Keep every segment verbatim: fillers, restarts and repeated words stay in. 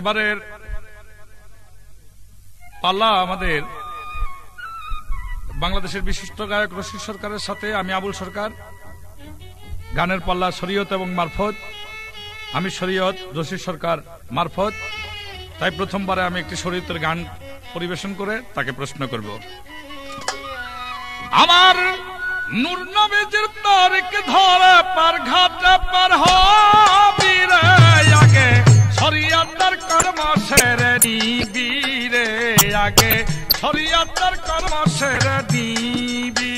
এবারে পালা আমাদের বাংলাদেশের বিশিষ্ট গায়ক রশিদ সরকারের সাথে আমি আবুল সরকার, গানের পাল্লা শরীয়ত এবং মারফত, আমি শরীয়ত, রশিদ সরকার মারফত। তাই প্রথমবারে আমি একটি শরীয়তের গান পরিবেশন করে তাকে প্রশ্ন করব। আমার নূর নবীর তারিখ ধরে পার ঘাটে পার হবি রে আগে শরীয়ত সরকার মাসের নিবি রে আগে শরীয়ত সরকার মাসের নিবি।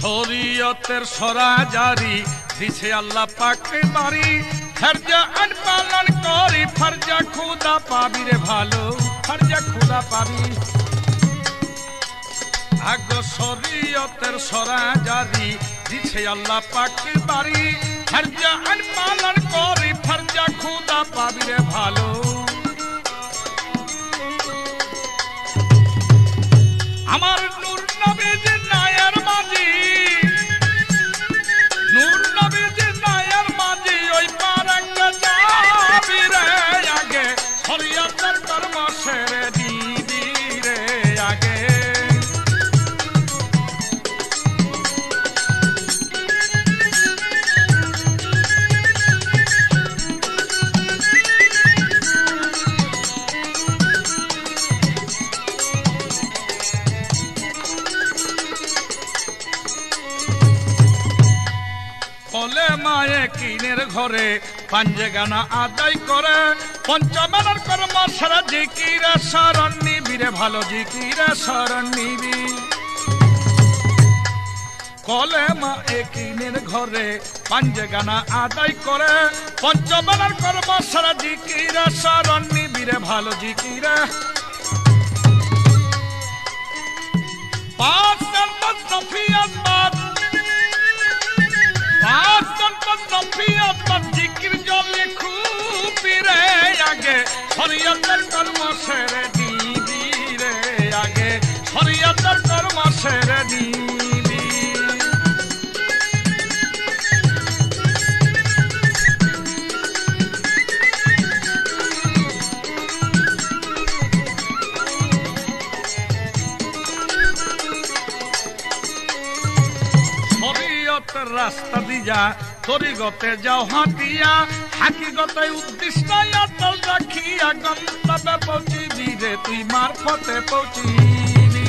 শরীয়তের সরা জারি দিছে আল্লাহ পাকে বাড়ি, ফরজা আন পালন করি ফরজা খুদা পাবি রে ভালো, ফরজা খুদা পাবি। আগো শরীয়তের সরা জারি দিছে আল্লাহ পাকে বাড়ি, ফরজা আন পালন করি ফরজা খুদা পাবি রে ভালো। আমার নূর নবী নায়ের মাঝি, নূর নবী নায়ের মাঝি ওই পারঙ্গ যাবি রে আগে শরীয়তের কর্ম সেরে দিবি রে আগে। ঘরে পাঞ্জে গানা আদায় করে পঞ্চমেলার কর্ম সারা জিকিরে শরণ নিবি রে ভালো, জিকিরে শরণ নিবি। কলেমা একিনের ঘরে পাঞ্জে গানা আদায় করে পঞ্চমেলার কর্ম সারা জিকিরে শরণ নিবি রে ভালো, জিকিরে। পাঁচ পাঁচ নফিয়াত বাদ রাস্তা দিয়া তরিগতে যাও হাতিয়া, হাকিগতে উদ্দিষ্ট অটল রাখিয়া গন্তব্যে পৌঁছিবি রে তুই মারফতে পৌঁছিবি।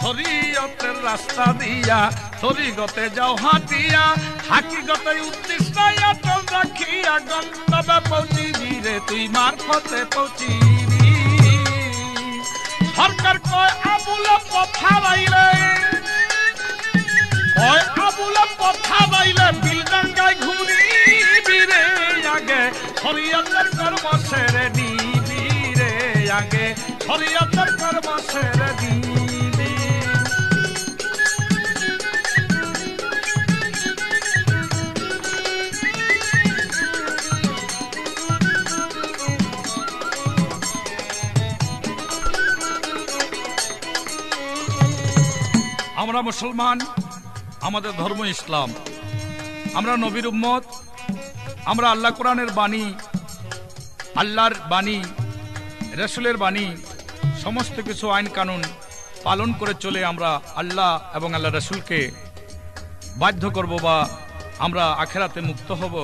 শরীয়তের রাস্তা দিয়া তরিগতে যাও হাতিয়া, হাকিগতে উদ্দিষ্ট অটল রাখিয়া গন্তব্যে পৌঁছিবি রে তুই মারফতে পৌঁছিবি। সরকার কয় আবুল পথারাইলে, ওই আবুল পথা বাইলে বিলডাঙ্গায় ঘুরিবি রে আগে শরীয়তের কর্ম সেরে নিবি রে আগে শরীয়তের কর্ম সেরে নিবি। আমরা মুসলমান, আমাদের ধর্ম ইসলাম, আমরা নবীর উম্মত, আমরা আল্লাহ কোরআনের বাণী, আল্লাহর বাণী, রাসূলের বাণী, সমস্ত কিছু আইন কানুন পালন করে চলে আমরা আল্লাহ এবং আল্লাহ রাসূলকে বাধ্য করব বা আমরা আখেরাতে মুক্ত হব।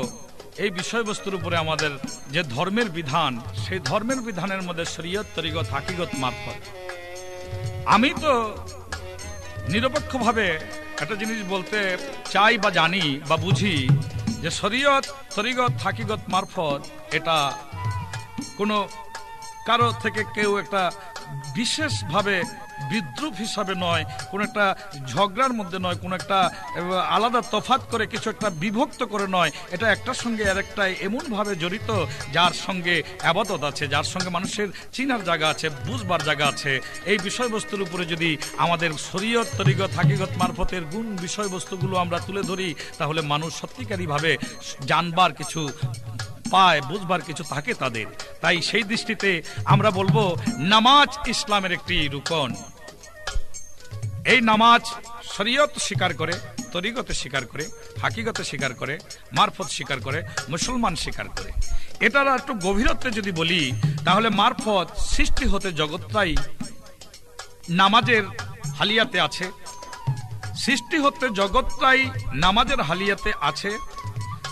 এই বিষয়বস্তুর উপরে আমাদের যে ধর্মের বিধান, সেই ধর্মের বিধানের মধ্যে শরীয়ত, তরিকত, হাকিকত, মারফত। আমি তো নিরপেক্ষভাবে একটা জিনিস বলতে চাই বা জানি বা বুঝি যে শরীয়ত, তরিকত, হাকিকত, মারফত এটা কোনো কারো থেকে কেউ একটা বিশেষভাবে বিদ্রুপ হিসাবে নয়, কোনো একটা ঝগড়ার মধ্যে নয়, কোনো একটা আলাদা তফাত করে কিছু একটা বিভক্ত করে নয়, এটা একটার সঙ্গে আর একটাই এমনভাবে জড়িত যার সঙ্গে আবাদত আছে, যার সঙ্গে মানুষের চিনার জায়গা আছে, বুঝবার জায়গা আছে। এই বিষয়বস্তুর উপরে যদি আমাদের শরীয়ত তরিকত হাকিকত মারফতের গুণ বিষয়বস্তুগুলো আমরা তুলে ধরি, তাহলে মানুষ সত্যিকারীভাবে জানবার কিছু পায়, বুঝবার কিছু থাকে তাদের। তাই সেই দৃষ্টিতে আমরা বলবো নামাজ ইসলামের একটি রুকন। এই নামাজ শরীয়ত স্বীকার করে, তরিকতে স্বীকার করে, হাকিকতে স্বীকার করে, মারফত স্বীকার করে, মুসলমান স্বীকার করে। এটার একটু গভীরত্বে যদি বলি, তাহলে মারফত সৃষ্টি হতে জগৎটাই নামাজের হালিয়াতে আছে, সৃষ্টি হতে জগৎটাই নামাজের হালিয়াতে আছে।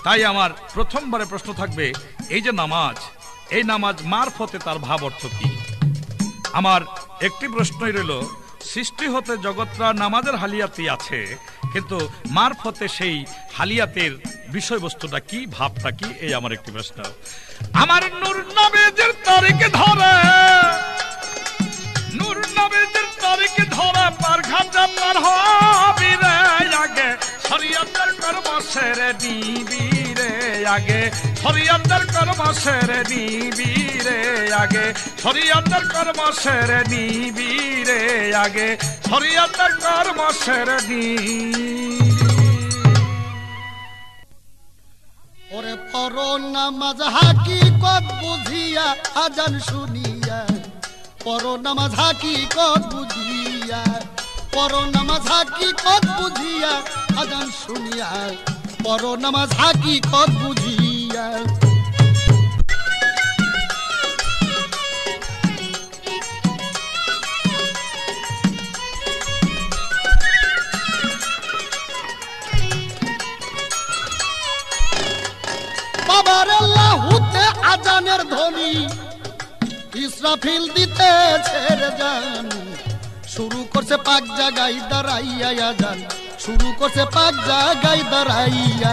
তাই আমার প্রথমবারে প্রশ্ন থাকবে, এই যে নামাজ, এই নামাজ মারফতে তার ভাব অর্থ কি? আমার একটি প্রশ্নই রইল, সৃষ্টি হতে জগৎটা নামাজের হালিয়াতে আছে, কিন্তু মারফতে সেই হালিয়াতের বিষয়বস্তুটা কি, ভাবটা কি? এই আমার একটি প্রশ্ন। আমার নূর নবীজির তারিখ ধরে, নূর নবীজির তারিখ ধরে পার ঘাটা পার হবি রে আগে, শরীয়তের কর্ম সেরে দিবি রে আগে, শরীয়তের কর্ম সেরে দিবি রে আগে, শরীয়তের কর্ম সেরে দিবি রে আগে, শরীয়তের কর্ম সেরে দিবি। ওরে পড়ো নামাজ হাকিকত বুঝিয়া আজান শুনিয়া, পড়ো নামাজ হাকিকত বুঝিয়া, পড়ো নামাজ হাকিকত বুঝিয়া আজান শুনিয়া, পড়ো নামাজ হাকিকত বুঝিয়া। বাবার লাহুতে আজানের ধ্বনি, ইসরাফিল দিতে ছেড়ে যান, শুরু করছে পাক জায়গায় দাঁড়াইয়া আজান, শুরু করছে পাক জায়গায় দাঁড়াইয়া,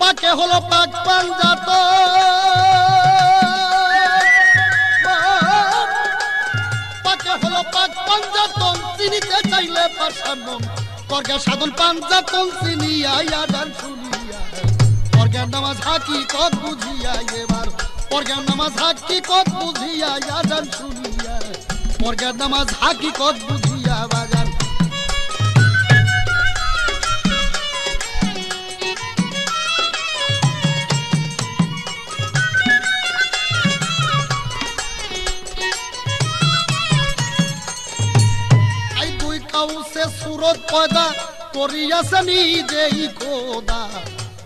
পাকে হলো পাক পাঞ্জাত, পাকে হলো পাক পাঞ্জাতন, চিনিতে চাইলে পাশানন করগে সাধন পাঞ্জাতন চিনিয়া আজান শুনিয়া, করগে নামাজ হাকিকত বুঝিয়া, এবার করগে নামাজ হাকিকত বুঝিয়া আজান শুনিয়া, করগে নামাজ হাকিকত বুঝিয়া আজান। সুরত পয়দা করিয়াছে নিজেই খোদা,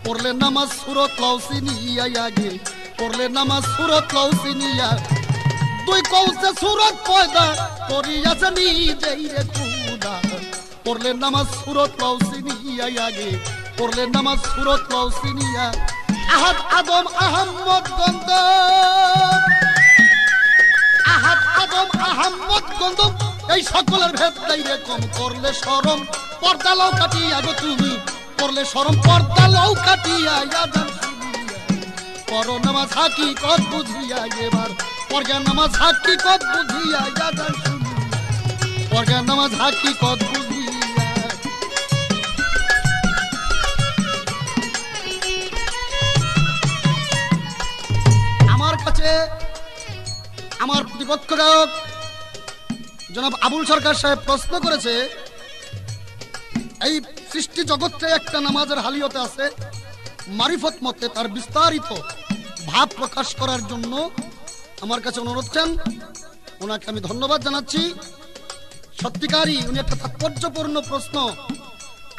পড়লে নামাজ সুরত লওছি নিয়া আগে, পড়লে নামাজ সুরত লওছি নিয়া, দুই কৌছে সুরত পয়দা করিয়াছে নিজেই রে খোদা, পড়লে নামাজ সুরত লওছি নিয়া আগে, পড়লে নামাজ সুরত লওছি নিয়া। আহাদ আদম আহম্মদ গন্ধ, আহাদ আদম আহম্মদ গন্ধ, এই সকলের ভেদ নাই রে কম, করলে শরম পর্দা লও কাটিয়া গো তুমি, করলে শরম পর্দা লও কাটিয়া আজান শুনিয়া, পড়ো নামাজ হাকিকত বুঝিয়া, এবার পড়গে নামাজ হাকিকত বুঝিয়া আজান শুনিয়া, পড়গে নামাজ হাকিকত বুঝিয়া। আমার কাছে আমার প্রতিপক্ষ গায়ক জনাব আবুল সরকার সাহেব প্রশ্ন করেছে, এই সৃষ্টি জগতে একটা নামাজের হালিয়তে আছে, মারিফত মতে তার বিস্তারিত ভাব প্রকাশ করার জন্য আমার কাছে অনুরোধ করেন। ওনাকে আমি ধন্যবাদ জানাচ্ছি, সত্যিকারই উনি একটা তাৎপর্যপূর্ণ প্রশ্ন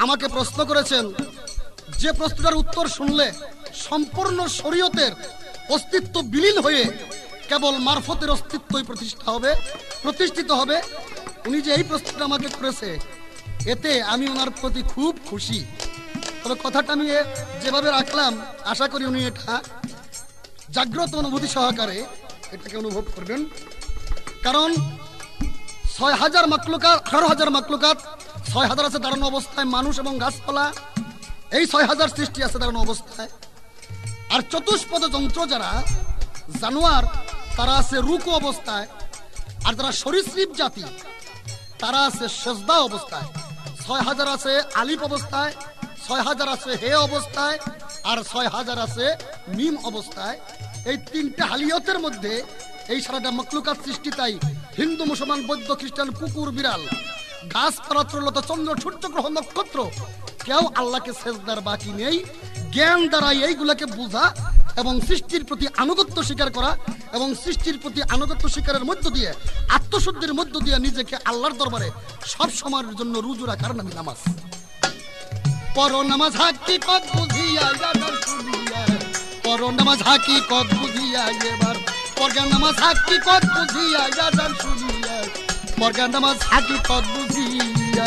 আমাকে প্রশ্ন করেছেন, যে প্রশ্নটার উত্তর শুনলে সম্পূর্ণ শরীয়তের অস্তিত্ব বিলীন হয়ে কেবল মারফতের অস্তিত্বই প্রতিষ্ঠা হবে, প্রতিষ্ঠিত হবে। উনি যে এই প্রশ্নটা আমাকে করেছে, এতে আমি ওনার প্রতি খুব খুশি। তবে কথাটা আমি যেভাবে রাখলাম, আশা করি উনি এটা জাগ্রত অনুভূতি সহকারে এটাকে অনুভব করবেন, কারণ ছয় হাজার মাকলুকাত, আঠারো হাজার মাকলুকাত, ছয় হাজার আছে দাঁড়ানো অবস্থায় মানুষ এবং গাছপালা, এই ছয় হাজার সৃষ্টি আছে দাঁড়ানো অবস্থায়, আর চতুষ্পদ যন্ত্র যারা জানোয়ার তারা আছে রুকু অবস্থায়, আর যারা সরীসৃপ জাতি तारा से शजदा अवस्थाएं ছয় হাজার আছে আলিফ অবস্থায়, ছয় হাজার আছে হে অবস্থায়, আর ছয় হাজার আছে মিম অবস্থায়। এই তিনটা হালিয়তের মধ্যে এই সারাটা মখলুকাত সৃষ্টি, তাই হিন্দু মুসলমান বৌদ্ধ খ্রিস্টান কুকুর বিড়াল গাছ পাত্রলতা চন্দ্র সূর্য গ্রহ নক্ষত্র কেউ আল্লাহকে সেজদার বাকি নেই। জ্ঞান দ্বারা এইগুলাকে বোঝা এবং সৃষ্টির প্রতি আনুগত্য স্বীকার করা এবং সৃষ্টির প্রতি আনুগত্য স্বীকারের মধ্য দিয়ে আত্মশুদ্ধির মধ্য দিয়ে নিজেকে আল্লাহর দরবারে সব সময়ের জন্য রুজু রাখার নামই নামাজ। পর নামাজ হাকিকত বুঝিয়া এবার বুঝিয়া, পর নামাজ হাকিকত বুঝিয়া এবার, পর নামাজ হাকিকত বুঝিয়া এবার বুঝিয়া, পর নামাজ হাকিকত বুঝিয়া।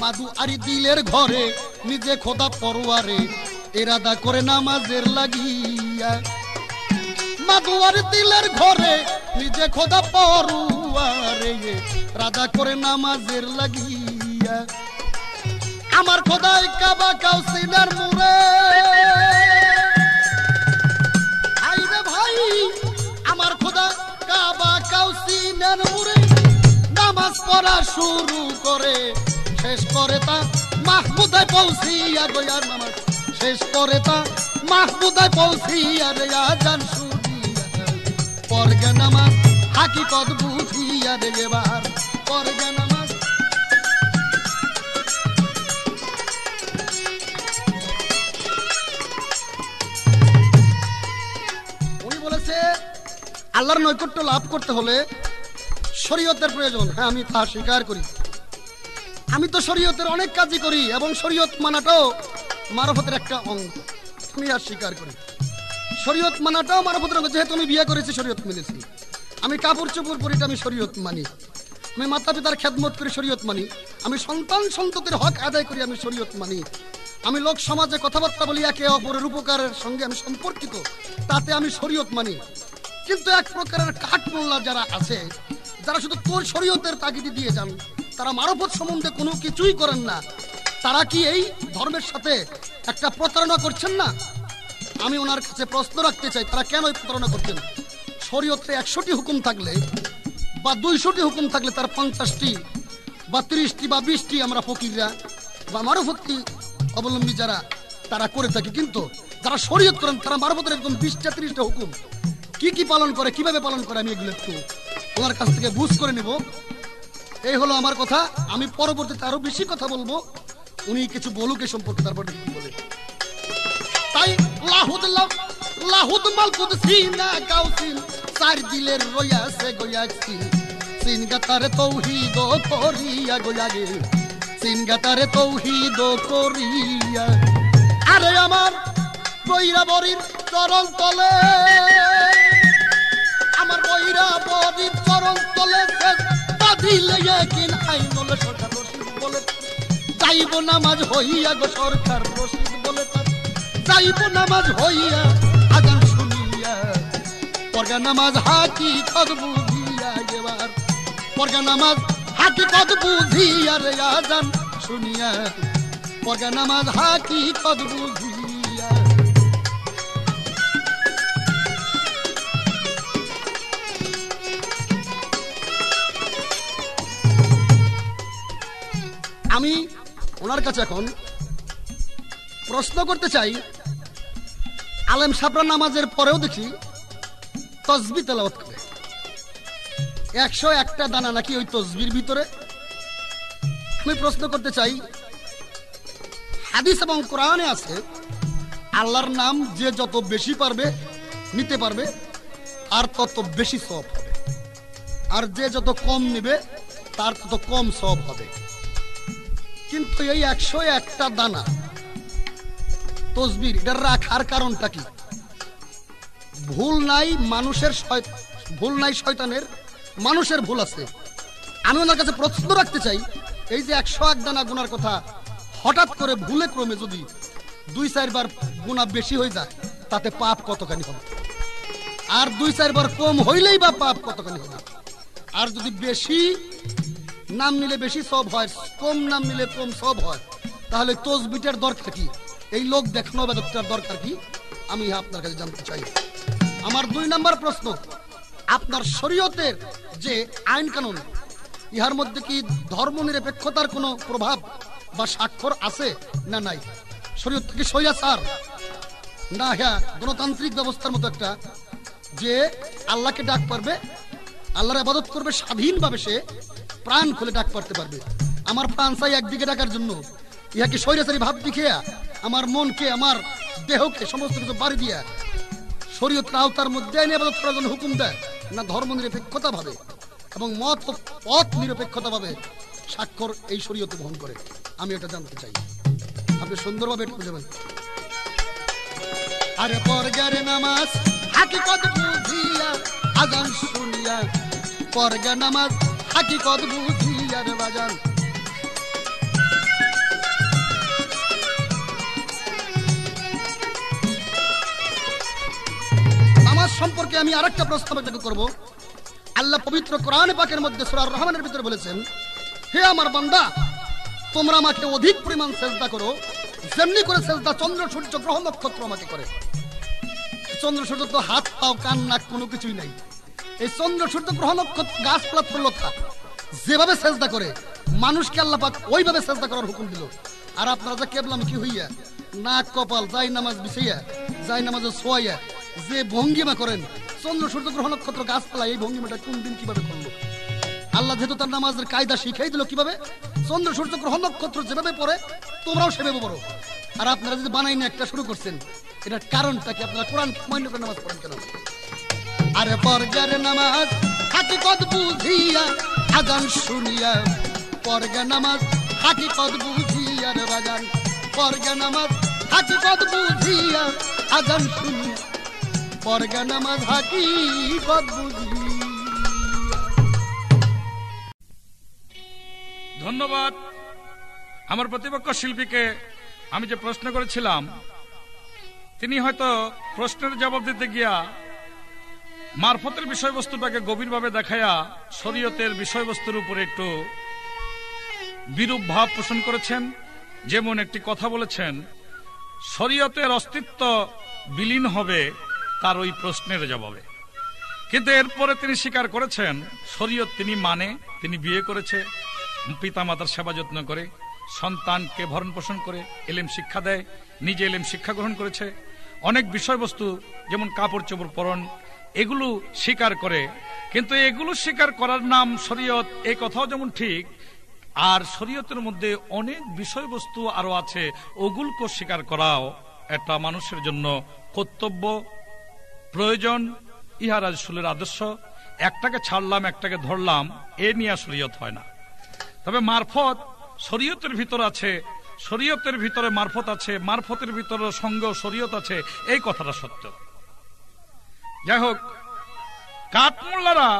মাদু আরি দিলের ঘরে নিজে খোদা পরওয়ারে ইরাদা করে নামাজের লাগিয়া, মাদু আরি দিলের ঘরে নিজে খোদা পরওয়ারে ইরাদা করে নামাজের লাগিয়া। আমার খোদাই কাবা কাউসিনার মুরে, আই রে ভাই আমার খোদা কাবা কাউসিনার মুরে নামাজ পড়া শুরু করে শেষ করে তা মাহমুদায় পৌঁছিয়া গয়ার নামাজ, শেষ করে তা মাহমুদায় পৌঁছিয়া রে আজান শুনিয়া। পড়গে নামাজ হাকিকত বুঝিয়া রে এবার, পড়গে নামাজ। উনি বলেছে আল্লাহর নৈকট্য লাভ করতে হলে শরীয়তের প্রয়োজন। হ্যাঁ, আমি তা স্বীকার করি। আমি তো শরীয়তের অনেক কাজই করি এবং শরীয়ত মানাটাও মারফতের একটা অঙ্গ, আমি আর স্বীকার করি শরীয়ত মানাটাও মারফতের অঙ্গ। যেহেতু আমি বিয়ে করেছি শরীয়ত মেনেছি, আমি কাপড় চোপড় পরিটা আমি শরীয়ত মানি, আমি মাতা পিতার খেদমত করি শরীয়ত মানি, আমি সন্তান সন্ততির হক আদায় করি আমি শরীয়ত মানি, আমি লোক সমাজে কথাবার্তা বলি একে অপরের উপকারের সঙ্গে আমি সম্পর্কিত, তাতে আমি শরীয়ত মানি। কিন্তু এক প্রকারের কাঠমোল্লা যারা আছে, যারা শুধু তোর শরীয়তের তাগিদ দিয়ে যান, তারা মারফত সম্বন্ধে কোনো কিছুই করেন না, তারা কি এই ধর্মের সাথে একটা প্রতারণা করছেন না? আমি ওনার কাছে প্রশ্ন রাখতে চাই, তারা কেন এই প্রতারণা করছেন? শরীয়তে একশোটি হুকুম থাকলে বা দুইশোটি হুকুম থাকলে তার পঞ্চাশটি বা তিরিশটি বা বিশটি আমরা ফকিররা বা মারফতি অবলম্বী যারা তারা করে থাকি, কিন্তু যারা শরীয়ত করেন তারা মারফতের এরকম বিশটা তিরিশটা হুকুম কি কি পালন করে, কিভাবে পালন করে, আমি এগুলো একটু ওনার কাছ থেকে বুঝ করে নেব। এই হলো আমার কথা। আমি পরবর্তীতে আরো বেশি কথা বলবো, উনি কিছু বলুক এ সম্পর্কে, তারপরে বলে। তাই লাহুদ লাহুদ মালকুদ সিনা গাউসিন চার দিলের রয়াছে গয়াছি সিন গাতারে তৌহিদ করিয়া গয়াগে সিন গাতারে তৌহিদ করিয়া। আরে আমার বৈরা বরির চরণ তলে, আমার বৈরা বরির চরণ তলে দিলে ইয়াকিন আইনুল সরকার রশিদ বলে যাইব নামাজ হইয়া গো সরকার রশিদ বলে যাইব নামাজ হইয়া আজান শুনিয়া। পড়গা নামাজ হাকিকত বুঝিয়া এবার, পড়গা নামাজ হাকিকত বুঝিয়া রে আজান শুনিয়া, পড়গা নামাজ হাকিকত বুঝিয়া। আমি ওনার কাছে এখন প্রশ্ন করতে চাই, আলেম সাবরা নামাজের পরেও দেখি তসবি তেলাওয়াত করে, একশো একটা দানা নাকি ওই তসবির ভিতরে। আমি প্রশ্ন করতে চাই, হাদিস এবং কোরআনে আছে আল্লাহর নাম যে যত বেশি পারবে নিতে পারবে আর তত বেশি সওয়াব হবে, আর যে যত কম নেবে তার তত কম সওয়াব হবে। কিন্তু এই একশো একটা দানা তসবির এটা রাখার কারণটা কি? ভুল নাই মানুষের, ভুল নাই শয়তানের, মানুষের ভুল আছে। আমি ওনার কাছে প্রশ্ন রাখতে চাই, এই যে একশো এক দানা গুনার কথা হঠাৎ করে ভুলে ক্রমে যদি দুই চারবার গুণা বেশি হয়ে যায় তাতে পাপ কতখানি হবে, আর দুই চারবার কম হইলেই বা পাপ কতখানি হবে, আর যদি বেশি নাম নিলে বেশি সব হয় কম নাম নিলে কম সব হয়, তাহলে তসবিটার দরকার কি, এই লোক দেখানো বা দরকার কি? আমি আপনার কাছে জানতে চাই। আমার দুই নম্বর প্রশ্ন, আপনার শরীয়তের যে আইন কানুন, ইহার মধ্যে কি ধর্ম নিরপেক্ষতার কোনো প্রভাব বা স্বাক্ষর আছে না নাই? শরীয়ত কি স্বৈরাচার না হ্যাঁ গণতান্ত্রিক ব্যবস্থার মতো একটা, যে আল্লাহকে ডাক পারবে, আল্লাহর ইবাদত করবে স্বাধীনভাবে, সে প্রাণ খুলে ডাক পারতে পারবে। আমার প্রাণ চাই একদিকে ডাকার জন্য, ইহা কি স্বৈরাচারী ভাব দেখিয়া আমার মনকে আমার দেহকে সমস্ত কিছু বাড়ি দিয়া শরীয়তের আওতার মধ্যে আইনে ইবাদত করার জন্য হুকুম দেয়, না ধর্ম নিরপেক্ষতা ভাবে এবং মত পথ নিরপেক্ষতা ভাবে স্বাক্ষর এই শরীয়তে বহন করে? আমি এটা জানতে চাই, আপনি সুন্দরভাবে এটা বুঝাবেন। আরে পরগারে নামাজ হাকিকত বুঝিয়া আজান শুনিয়া, পরগা নামাজ হাকিকত বুঝিয়া রে বাজান। নামাজ সম্পর্কে আমি আরেকটা প্রশ্ন আপনাকে করব। আল্লাহ পবিত্র কোরআন পাকের মধ্যে সূরা আর-রহমানের ভিতরে বলেছেন, হে আমার বান্দা, তোমরা আমাকে অধিক পরিমাণ সেজদা করো যেমনি করে সেজদা চন্দ্র সূর্য গ্রহ নক্ষত্র আমাকে করে। চন্দ্র সূর্য তো হাত পাও কান নাক কোনো কিছুই নাই, এই চন্দ্র সূর্য গ্রহ নক্ষত্র গাছপালা ফুললতা যেভাবে সেজদা করে মানুষকে আল্লাহ পাক ওইভাবে সেজদা করার হুকুম দিল। আর আপনারা যা কেবলামুখী হইয়া নাক কপাল যাই নামাজ বিছাইয়া যাই নামাজে শোয়াইয়া যে ভঙ্গিমা করেন, চন্দ্র সূর্য গ্রহ নক্ষত্র গাছপালা এই ভঙ্গিমাটা কোন দিন কিভাবে করলো? আল্লাহ যেহেতু তার নামাজের কায়দা শিখাই দিল কিভাবে, চন্দ্র সূর্য গ্রহ নক্ষত্র যেভাবে পড়ে তোমরাও সেভাবে পড়ো। আর আপনারা যদি বানাই না একটা শুরু করছেন, এটার কারণটা কি? আপনারা কোরআন মান্য করে নামাজ পড়েন কেন? আরে পরগার নামাজ হাকিকত বুঝিয়া আজান শুনিয়া, পরগা নামাজ হাকিকত বুঝিয়া রে বাজান, পরগা নামাজ হাকিকত বুঝিয়া আজান শুনিয়া, পরগা নামাজ হাকিকত বুঝিয়া। ধন্যবাদ। আমার প্রতিপক্ষ শিল্পীকে আমি যে প্রশ্ন করেছিলাম, তিনি হয়তো প্রশ্নের জবাব দিতে গিয়া মারফতের বিষয়বস্তুটাকে গভীরভাবে দেখাইয়া শরীয়তের বিষয়বস্তুর উপরে একটু বিরূপ ভাব পোষণ করেছেন। যেমন একটি কথা বলেছেন, শরীয়তের অস্তিত্ব বিলীন হবে তার ওই প্রশ্নের জবাবে। কিন্তু এরপরে তিনি স্বীকার করেছেন শরীয়ত তিনি মানে, তিনি বিয়ে করেছে, পিতা মাতার সেবা যত্ন করে, সন্তানকে ভরণ পোষণ করে, এলেম শিক্ষা দেয়, নিজে এলেম শিক্ষা গ্রহণ করেছে, অনেক বিষয়বস্তু যেমন কাপড় চোপড় পরন, এগুলো স্বীকার করে। কিন্তু এগুলো স্বীকার করার নাম শরীয়ত, এই কথাও যেমন ঠিক, আর শরীয়তের মধ্যে অনেক বিষয়বস্তু আরো আছে, ওগুলোকে স্বীকার করাও একটা মানুষের জন্য কর্তব্য, প্রয়োজন। ইহা রাসূলের আদর্শ। একটাকে ছাড়লাম, একটাকে ধরলাম, এ নিয়ে শরীয়ত হয় না। তবে মারফত শরীয়তের ভিতর আছে, শরীয়তের ভিতরে মারফত আছে, মারফতের ভিতরে সঙ্গ শরীয়ত আছে, এই কথাটা সত্য। যাই হোক, কাঠমোল্লারা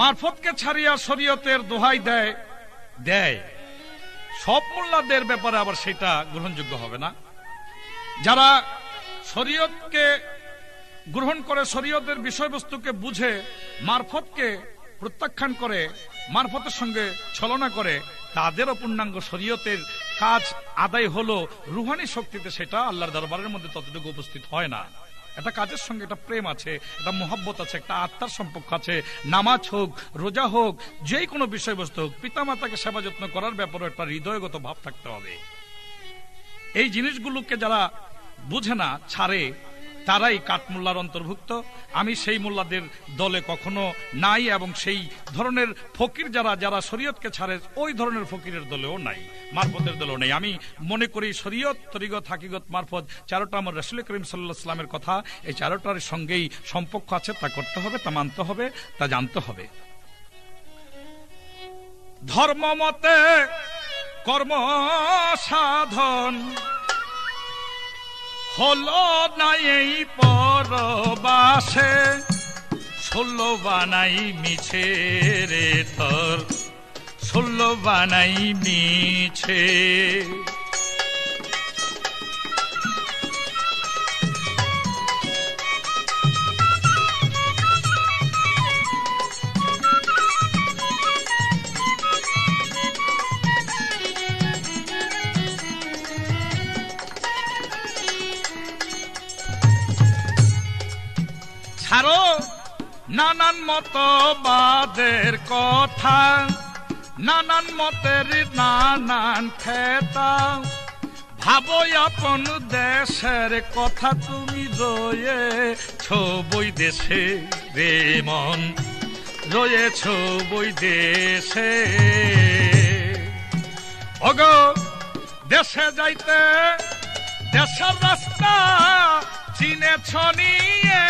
মারফতকে ছাড়িয়া শরীয়তের দোহাই দেয় দেয় সব মোল্লাদের ব্যাপারে আবার সেটা গ্রহণযোগ্য হবে না। যারা শরীয়তকে গ্রহণ করে, শরীয়তের বিষয়বস্তুকে বুঝে মারফতকে প্রত্যাখ্যান করে, মারফতের সঙ্গে ছলনা করে, তাদেরও পূর্ণাঙ্গ শরীয়তের কাজ আদায় হলো। রুহানি শক্তিতে সেটা আল্লাহর দরবারের মধ্যে ততটুকু উপস্থিত হয় না। এটা কাজের সঙ্গে একটা প্রেম আছে, একটা মহব্বত আছে, একটা আত্মার সম্পর্ক আছে। নামাজ হোক, রোজা হোক, যে কোনো বিষয়বস্তু হোক, পিতামাতাকে সেবা যত্ন করার ব্যাপারে একটা হৃদয়গত ভাব থাকতে হবে। এই জিনিসগুলোকে যারা বুঝে না, ছাড়ে, তারাই কাঠমোল্লার অন্তর্ভুক্ত। আমি সেই মোল্লাদের দলে কখনো নাই, এবং সেই ধরনের ফকির যারা যারা শরীয়তকে ছাড়ে, ওই ধরনের ফকিরের দলেও নাই, মারফতের দলেও নাই। আমি মনে করি শরীয়ত, তরিকত, হাকিকত, মারফত চারোটা আমার রাসূল করিম সাল্লাল্লাহু আলাইহি সাল্লামের কথা, এই চারোটার সঙ্গেই সম্পর্ক আছে। তা করতে হবে, তা মানতে হবে, তা জানতে হবে। ধর্ম মতে কর্ম সাধন হলো নাই পরবাসে, ষোলো বানাই মিছে রে তর, ষোলো বানাই মিছে। ছাড়ো নানান মতবাদের কথা, নানান মতের নানান খেতা, ভাবো আপন দেশের কথা। তুমি রয়েছ বৈদেশে রে মন, রয়েছ বৈদেশে। ওগো দেশে যাইতে দেশের রাস্তা চিনেছ নিয়ে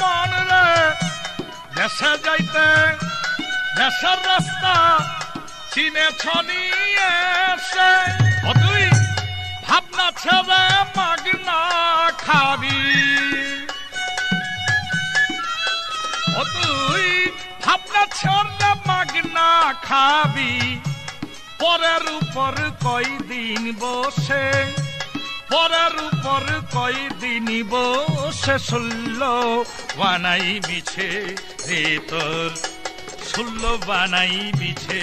মন রে, দেশে যাইতে দেশের রাস্তা চিনেছ নিয়ে তুই। ভাবনা ছেড়ে মাগনা খাবি, তুই ভাবনা ছেড়ে মাগনা খাবি। পরের উপর কয়দিন বসে, পরের উপর কয়দিন বসে সুল্ল বানাই বিছে রে তোর, সুল্ল বানাই বিছে।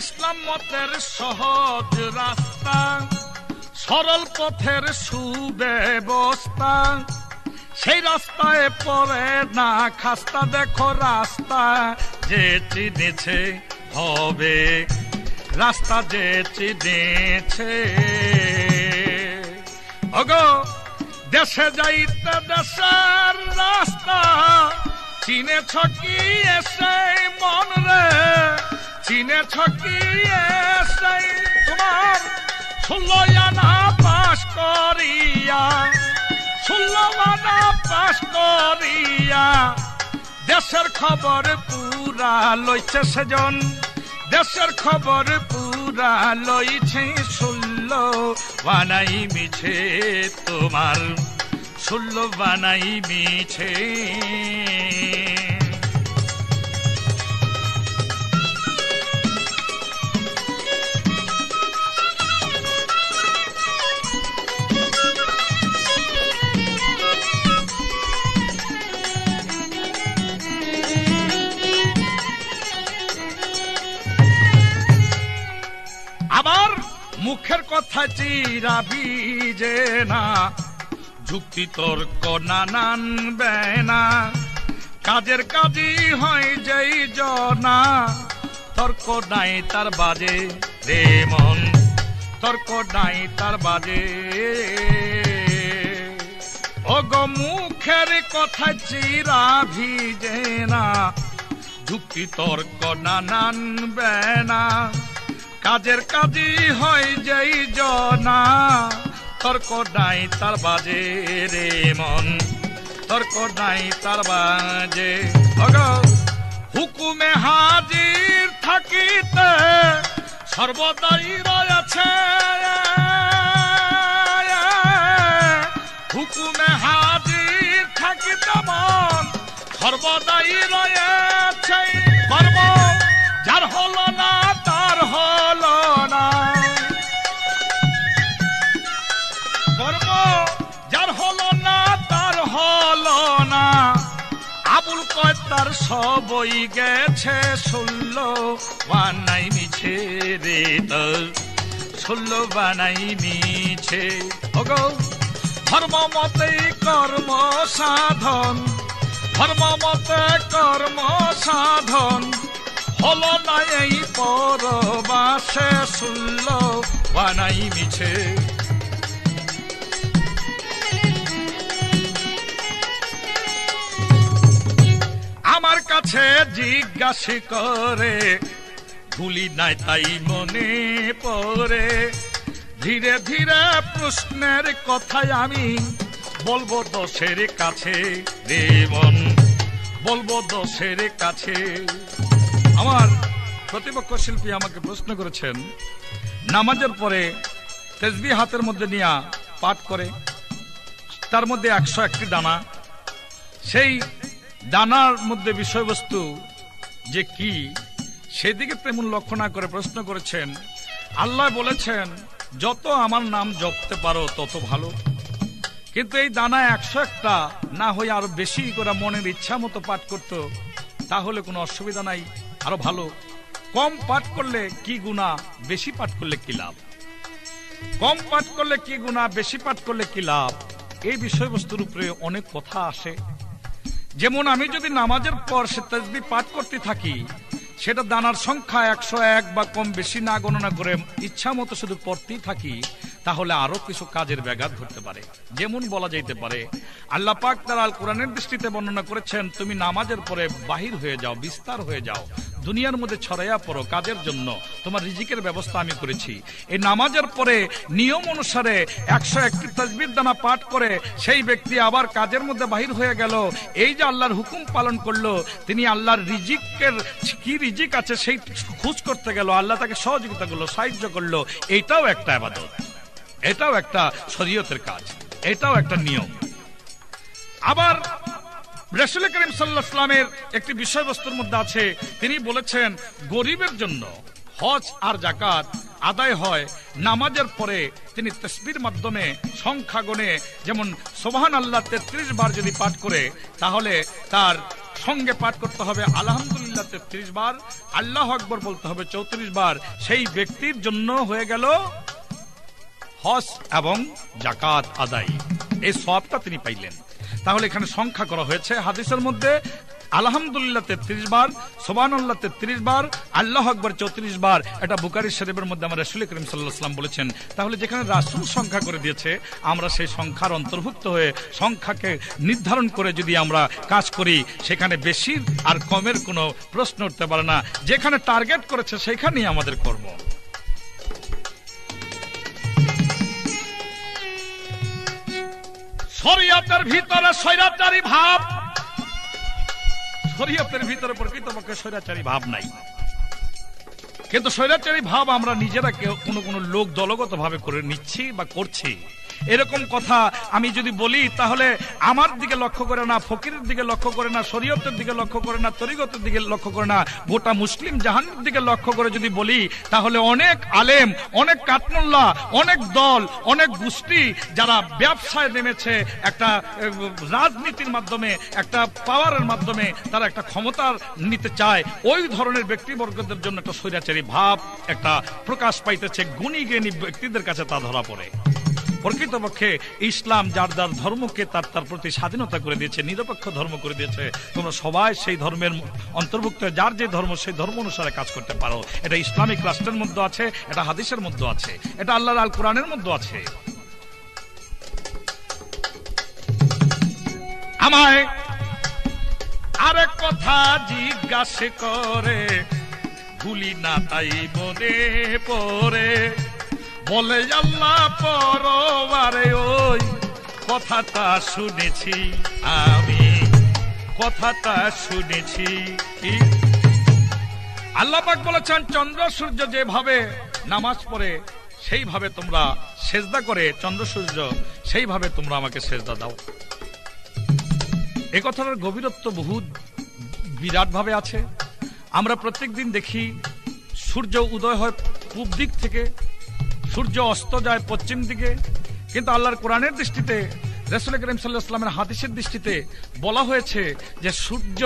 ইসলাম মতের সহজ রাস্তা, সরল পথের সুব্যবস্থা, সেই রাস্তায় পড়ে না খাস্তা। দেখো রাস্তা যে চিনেছে হবে, রাস্তা যে চিনেছে। ওগো দেশে যাইতে দেশের রাস্তা চিনেছ কি এসে মন রে, চিনেছ কি এসে। তোমার সুল্লয়ানা পাশ করিয়া, সুল্লয়ানা পাশ করিয়া দেশের খবর পুরা লইছে সেজন, দেশের খবর পুরা লইছে। সুল্ল বানাই মিছে তোমার, সুল্ল বানাই মিছে। আবার মুখের কথা চিরাবি যে না, যুক্তি তর্ক নানান বেনা, কাজের কাজই হয় যেই জনা। তর্ক নাই তার বাজে রে মন, তর্ক নাই তার বাজে। ওগো মুখের কথা চিরাবি যে না, যুক্তি তর্ক নানান বেনা, কাজের কাজই হয় যেই জনা। তর্ক নাই তার বাজে রে মন, তর্ক নাই তার বাজে। হুকুমে হাজির থাকিতে সর্বদাই রয়েছে, হুকুমে হাজির থাকিতে মন সর্বদাই রয়েছে। কর্ম যার হলো না তার হলো না, কর্ম যার হলো না তার হলো না। আবুল কয় তার সবই গেছে, সুল্ল বানাই মিছে রে তোর, সুল্ল বানাই মিছে। ওগো ধর্ম মতে কর্ম সাধন, ধর্ম মতে কর্ম সাধন হলো না এই পরবাসে। সুল্ল বানাই মিছে, আমার কাছে জিজ্ঞাসা করে ভুলি নাই তাই মনে পড়ে। ধীরে ধীরে প্রশ্নের কথায় আমি বলবো দশের কাছে রে মন, বলবো দশের কাছে। আমার প্রতিপক্ষ শিল্পী আমাকে প্রশ্ন করেছেন, নামাজের পরে তেসবিহ হাতের মধ্যে নিয়ে পাঠ করে, তার মধ্যে একশো একটি দানা, সেই দানার মধ্যে বিষয়বস্তু যে কি সেদিকে তেমন লক্ষ্য না করে প্রশ্ন করেছেন। আল্লাহ বলেছেন যত আমার নাম জপতে পারো তত ভালো, কিন্তু এই দানা একশো একটা না হয়ে আরো বেশি করে মনের ইচ্ছা মতো পাঠ করতো তাহলে কোনো অসুবিধা নাই, আরো ভালো। কম পাঠ করলে কি গুণা, বেশি পাঠ করলে কি লাভ? কম পাঠ করলে কি গুণা, বেশি পাঠ করলে কি লাভ? এই বিষয়বস্তুর উপরে অনেক কথা আসে। যেমন আমি যদি নামাজের পর সে তাসবিহ পাঠ করতে থাকি, সেটা দানার সংখ্যা একশো এক বা কম বেশি না গণনা করে ইচ্ছা মতো শুধু পড়তেই থাকি, তাহলে আরো কিছু কাজের ব্যাঘাত ঘটতে পারে। যেমন বলা যাইতে পারে, আল্লাহ পাক তাআলা আল কোরআনের দৃষ্টিতে বর্ণনা করেছেন, তুমি নামাজের পরে বাহির হয়ে যাও, বিস্তার হয়ে যাও, দুনিয়ার মধ্যে ছড়াইয়া পড়ো কাজের জন্য, তোমার রিজিকের ব্যবস্থা আমি করেছি। এই নামাজের পরে নিয়ম অনুসারে একশো একটি তাসবিহ দানা পাঠ করে সেই ব্যক্তি আবার কাজের মধ্যে বাহির হয়ে গেল। এই যে আল্লাহর হুকুম পালন করলো, তিনি আল্লাহর রিজিকের কি রিজিক আছে সেই খোঁজ করতে গেল, আল্লাহ তাকে সহযোগিতা করলো, সাহায্য করলো। এইটাও একটা ইবাদত, এটাও একটা শরীয়তের কাজ, এটাও একটা নিয়ম। আবার রাসূল করিম সাল্লাল্লাহু আলাইহি ওয়াসাল্লামের একটি বিষয়বস্তুর মধ্যে আছে, তিনি বলেছেন গরিবের জন্য হজ আর যাকাত আদায় হয় নামাজের পরে তিনি তাসবিহর মাধ্যমে সংখ্যা গুণে। যেমন সুবহানাল্লাহ তেত্রিশ বার যদি পাঠ করে, তাহলে তার সঙ্গে পাঠ করতে হবে আলহামদুলিল্লাহ তেত্রিশ বার, আল্লাহু আকবার বলতে হবে চৌত্রিশ বার। সেই ব্যক্তির জন্য হয়ে গেল হজ এবং যাকাত আদায়, এই সওয়াবটা তিনি পাইলেন। তাহলে এখানে সংখ্যা করা হয়েছে হাদিসের মধ্যে, আলহামদুলিল্লাহ তেত্রিশ বার, সুবহানাল্লাহ তেত্রিশ বার, আল্লাহু আকবার চৌত্রিশ বার। এটা বুখারী শরীফের মধ্যে আমার রাসূল করিম সাল্লাল্লাহু আলাইহি ওয়াসাল্লাম বলেছেন। তাহলে যেখানে রাসূল সংখ্যা করে দিয়েছে, আমরা সেই সংখ্যার অন্তর্ভুক্ত হয়ে সংখ্যাকে নির্ধারণ করে যদি আমরা কাজ করি, সেখানে বেশি আর কমের কোনো প্রশ্ন উঠতে পারে না। যেখানে টার্গেট করেছে সেখানেই আমাদের কর্ম। শরীয়তের ভিতরে স্বৈরাচারী ভাব, শরীয়তের ভিতরে প্রকৃতপক্ষে স্বৈরাচারী ভাব নাই, কিন্তু স্বৈরাচারী ভাব আমরা নিজেরা কোনো কোনো লোক দলগত ভাবে করে নিচ্ছি বা করছি। এরকম কথা আমি যদি বলি, তাহলে আমার দিকে লক্ষ্য করে না, ফকিরের দিকে লক্ষ্য করে না, শরীয়তের দিকে লক্ষ্য করে না, তরিকতের দিকে লক্ষ্য করে না, গোটা মুসলিম জাহানের দিকে লক্ষ্য করে যদি বলি, তাহলে অনেক আলেম, অনেক কাঠমোল্লা, অনেক দল, অনেক গোষ্ঠী যারা ব্যবসায় নেমেছে, একটা রাজনীতির মাধ্যমে, একটা পাওয়ারের মাধ্যমে তারা একটা ক্ষমতার নিতে চায়, ওই ধরনের ব্যক্তিবর্গদের জন্য একটা স্বৈরাচারী ভাব একটা প্রকাশ পাইতেছে। গুণী জ্ঞানী ব্যক্তিদের কাছে তা ধরা পড়ে। প্রকৃতপক্ষে ইসলাম যার যার ধর্মকে তার তার প্রতি স্বাধীনতা করে দিয়েছে, নিরপেক্ষ ধর্ম করে দিয়েছে। তোমরা সবাই সেই ধর্মের অন্তর্ভুক্ত, যার যে ধর্ম সেই ধর্ম অনুসারে কাজ করতে পারো। এটা ইসলামিক রাষ্ট্রের মধ্যে আছে, এটা হাদিসের মধ্যে আছে, এটা আল্লাহর আল কোরআনের মধ্যে আছে। আমায় আরেক কথা জিজ্ঞাসা করে, ভুলি না তাই মনে পড়ে, বলে আল্লাহ পরবারে ওই কথাটা শুনেছি, আমি কথাটা শুনেছি। আল্লাহ পাক বলেছেন চন্দ্র সূর্য যেভাবে নামাজ পড়ে সেইভাবে তোমরা সেজদা করে, চন্দ্র সূর্য সেইভাবে তোমরা আমাকে সেজদা দাও। এ কথার গভীরত্ব বহুত বিরাটভাবে আছে। আমরা প্রত্যেক দিন দেখি সূর্য উদয় হয় পূব দিক থেকে, সূর্য অস্ত যায় পশ্চিম দিকে, কিন্তু আল্লাহর কোরআনের দৃষ্টিতে, রাসূল করিম সাল্লাল্লাহু আলাইহি ওয়াসাল্লামের হাদিসের দৃষ্টিতে বলা হয়েছে যে সূর্য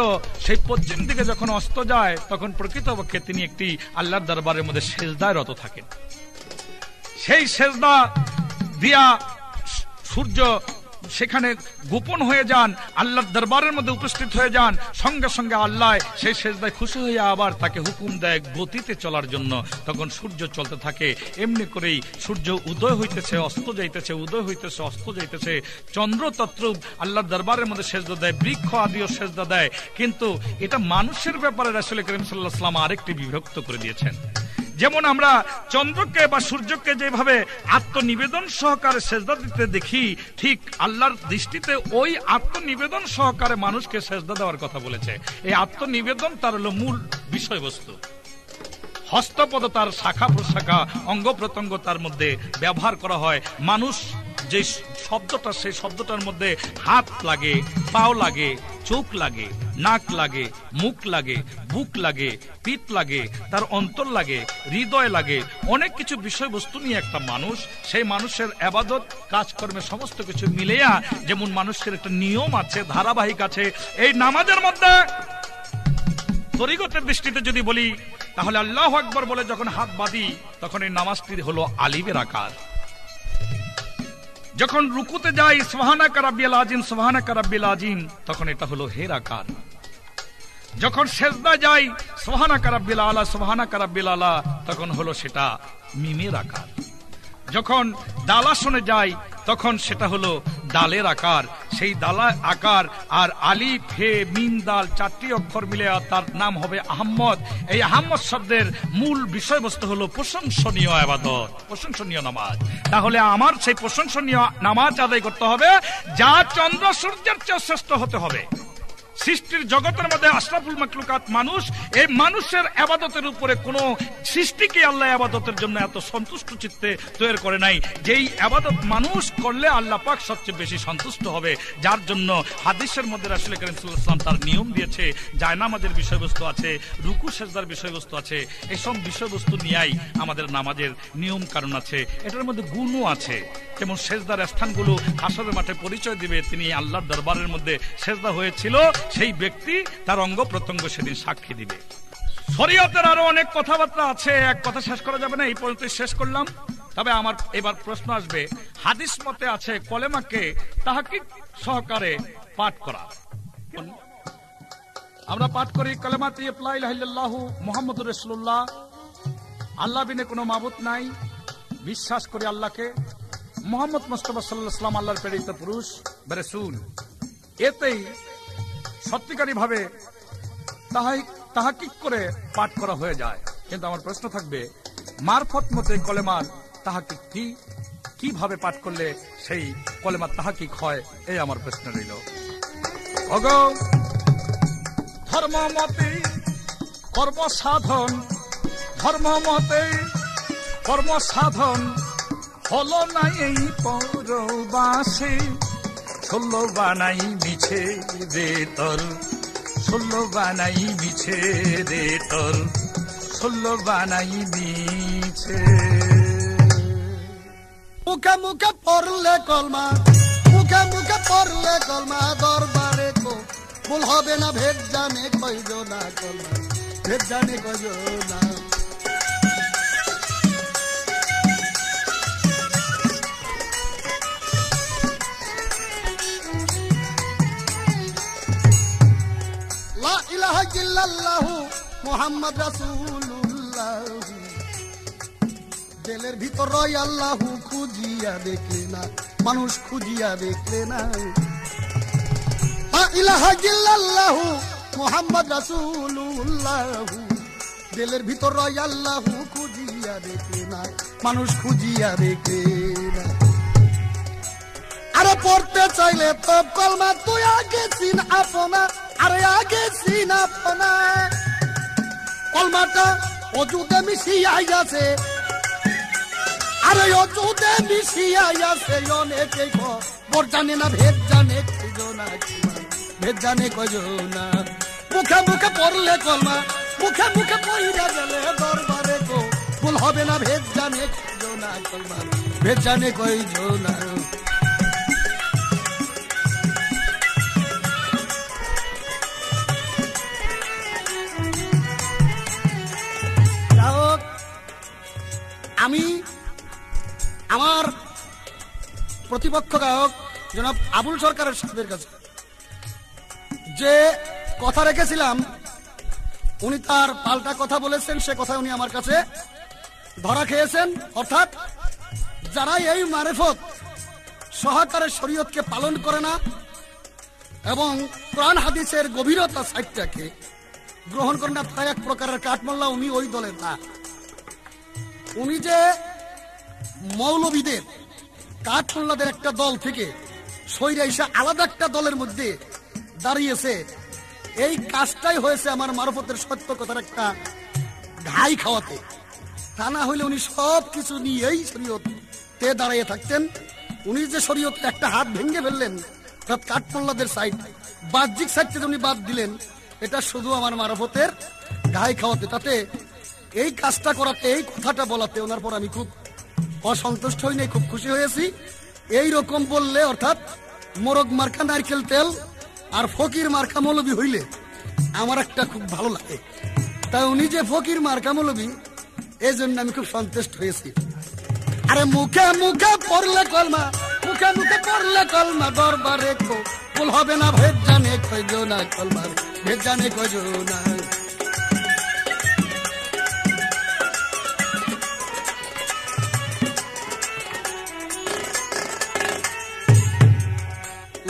সেই পশ্চিম দিকে যখন অস্ত যায়, তখন প্রকৃতপক্ষে তিনি একটি আল্লাহর দরবারের মধ্যে সেজদায় রত থাকেন। সেই সেজদা দিয়া সূর্য সেখানে গোপন হয়ে যান, আল্লাহর দরবারের মধ্যে উপস্থিত হয়ে যান, সঙ্গে সঙ্গে আল্লাহ সেই সেজদায় খুশি হয়ে আবার তাকে হুকুম দেয় গতিতে চলার জন্য। তখন সূর্য চলতে থাকে, এমনি করেই সূর্য উদয় হইতেছে, অস্ত যাইতেছে, উদয় হইতেছে, অস্ত যাইতেছে। চন্দ্র তত্ত্ব আল্লাহর দরবারের মধ্যে সেজদা দেয়, বৃক্ষ আদিও সেজদা দেয়, কিন্তু এটা মানুষের ব্যাপারে রাসূল করিম সাল্লাল্লাহু আলাইহি ওয়াসাল্লাম আরেকটি বিভক্ত করে দিয়েছেন। যেমন আমরা চন্দ্রকে বা সূর্যকে যেভাবে আত্মনিবেদন সহকারে সেজদা দিতে দেখি, ঠিক আল্লাহর দৃষ্টিতে ওই আত্মনিবেদন সহকারে মানুষকে সেজদা দেওয়ার কথা বলেছে। এই আত্মনিবেদন তার হলো মূল বিষয়বস্তু। হস্তপদ তার শাখা প্রশাখা, অঙ্গ প্রত্যঙ্গ তার মধ্যে ব্যবহার করা হয়। মানুষ যে শব্দটা, সেই শব্দটার মধ্যে হাত লাগে, পাও লাগে, চোখ লাগে, নাক লাগে, মুখ লাগে, বুক লাগে, পিঠ লাগে, তার অন্তর লাগে, হৃদয় লাগে, অনেক কিছু বিষয়বস্তু নিয়ে একটা মানুষ, সেই মানুষের এবাদত কাজকর্মে সমস্ত কিছু মিলেয়া যেমন মানুষের একটা নিয়ম আছে, ধারাবাহিক আছে। এই নামাজের মধ্যে তরিকতের দৃষ্টিতে যদি বলি, তাহলে আল্লাহু আকবার বলে যখন হাত বাঁধি, তখন এই নামাজটি হলো আলিমের আকার। যখন রুকুতে যাই সুবহানাকা রাব্বিল আজিম, সুবহানাকা রাব্বিল আজিম, তখন এটা হলো হের আকার। যখন সেজদা যাই সুবহানাকা রাব্বিল আলা, সুবহানাকা রাব্বিল আলা, তখন হলো সেটা মিমের আকার। যখন দালাসনে যাই তখন সেটা হলো দালের আকার। সেই দালা আকার আর আলিফ হে মিম দাল চারটি অক্ষর মিলে তার নাম হবে আহম্মদ। এই আহম্মদ শব্দের মূল বিষয়বস্তু হলো প্রশংসনীয় ইবাদত, প্রশংসনীয় নামাজ। তাহলে আমার সেই প্রশংসনীয় নামাজ আদায় করতে হবে, যা চন্দ্র সূর্যের চেয়ে শ্রেষ্ঠ হতে হবে। সৃষ্টির জগতের মধ্যে আশরাফুল মাখলুকাত মানুষ, এই মানুষের ইবাদতের উপরে কোন সৃষ্টিকে আল্লাহ ইবাদতের জন্য এত সন্তুষ্ট চিত্তে তৈরি করে নাই, যেই ইবাদত মানুষ করলে আল্লাহ পাক সবচেয়ে বেশি সন্তুষ্ট হবে। যার জন্য হাদিসের মধ্যে রাসূল কারীম সাল্লাল্লাহু আলাইহি ওয়াসাল্লাম তার নিয়ম দিয়েছে, জায়নামাজের বিষয়বস্তু আছে, রুকু সেজদার বিষয়বস্তু আছে, এসব বিষয়বস্তু নিয়েই আমাদের নামাজের নিয়ম কারণ আছে। এটার মধ্যে গুণও আছে, যেমন সেজদার স্থানগুলো হাসরের মাঠে পরিচয় দিবে তিনি আল্লাহর দরবারের মধ্যে সেজদা হয়েছিল, সেই ব্যক্তি তার অঙ্গ প্রত্যঙ্গ সেদিন সাক্ষী দিবে। শরীয়তের আরো অনেক কথাবার্তা আছে, এক কথা শেষ করা যাবে না, এই পর্যন্তই শেষ করলাম। তবে আমার এবার প্রশ্ন আসবে, হাদিস মতে আছে কলেমাকে তাহকিক সহকারে পাঠ করা। আমরা পাঠ করি কলেমা তাইয়্যিব লা ইলাহা ইল্লাল্লাহু মুহাম্মাদুর রাসূলুল্লাহ, আল্লাহ বিনে কোনো মাবুদ নাই, বিশ্বাস করি আল্লাহকে, মুহাম্মদ মুস্তাফা সাল্লাল্লাহু আলাইহি ওয়াসাল্লাম আল্লাহর প্রেরিত পুরুষ বা রাসূল। এতেই সত্যিকারী ভাবে তাহকিক করে পাঠ করা হয়ে যায়। কিন্তু আমার প্রশ্ন থাকবে, মারফত মতে কলেমার তাহকিক কি, কিভাবে পাঠ করলে সেই কলেমার তাহকিক হয়, এই আমার প্রশ্ন রইল। ওগো ধর্ম মতে কর্ম সাধন, ধর্ম মতে কর্ম সাধন হলো না এই পরবাসে, ষোলো বানাই মিছে রে তল, ষোলো বানাই মিছে রে তল, ষোলো বানাই মিছে। মুখে মুখে পড়লে কলমা, মুখে মুখে পড়লে কলমা দরবারে কো ভুল হবে না, ভেদ জানে কইজো না কলমা, ভেদ জানে কইজো না। জেলের ভিতর রয় আল্লাহু খুঁজিয়া দেখলে না, মানুষ খুঁজিয়া দেখলে না। লা ইলাহা ইল্লাল্লাহু মুহাম্মদ রাসূলুল্লাহ, জেলের ভিতর রয় আল্লাহু খুঁজিয়া দেখলে না, মানুষ খুঁজিয়া দেখলে না। আরে পড়তে চাইলে তো কলমা তুই আগে চিন আপনা, আরে আগে চিন আপনা। কলমাটা অজুদে মিশিয়াই আছে, আরে অজুদে মিশিয়াই আছে, অনেকে বর জানে না, ভেদ জানে কজনা, ভেদ জানে কজনা। মুখে মুখে পড়লে কলমা, মুখে মুখে পইরা গেলে দরবারে তো ভুল হবে না, ভেদ জানে কজনা কলমা, ভেদ জানে কজনা। আমি আমার প্রতিপক্ষ গায়ক জনাব আবুল সরকারের সাহেবের কাছে যে কথা রেখেছিলাম, উনি তার পাল্টা কথা বলেছেন, সে কথা উনি আমার কাছে ধরা খেয়েছেন। অর্থাৎ যারা এই মারেফত সহকারে শরীয়তকে পালন করে না এবং কোরআন হাদিসের গভীরতা সাহিত্যকে গ্রহণ করে না, তারা এক প্রকারের কাঠমোল্লা, উনি ওই দলের না। উনি যে মৌলবীদের কাঠমোল্লাদের একটা দল থেকে সইরে এসে আলাদা একটা দলের মধ্যে দাঁড়িয়েছে, এই কাজটাই হয়েছে আমার মারফতের সত্য কথার একটা ঘাই খাওয়াতে। তা না হইলে উনি সব কিছু নিয়েই শরীয়তে দাঁড়িয়ে থাকতেন। উনি যে শরীয়তের একটা হাত ভেঙে ফেললেন, অর্থাৎ কাঠপোল্লাদের সাইড, বাহ্যিক সাইডটা যেমনি বাদ দিলেন, এটা শুধু আমার মারফতের গায়ে খাওয়াতে, তাতে এই কাজটা করাতে, এই কথাটা বলাতে ওনার পর আমি খুব অসন্তুষ্ট হই নাই, খুব খুশি হয়েছি। এই রকম বললে অর্থাৎ মোরগ মার্কা নারকেল তেল আর ফকির মার্কা মৌলবি হইলে আমার একটা খুব ভালো লাগে, তাই উনি যে ফকির মার্কা মৌলবি এই জন্য আমি খুব সন্তুষ্ট হয়েছি। আরে মুখে মুখে পড়লে কলমা, মুখে মুখে পড়লে কলমা দরবারে কো ভুল হবে না, ভেদ জানে কইজো না কলমা, ভেদ জানে কইজো না।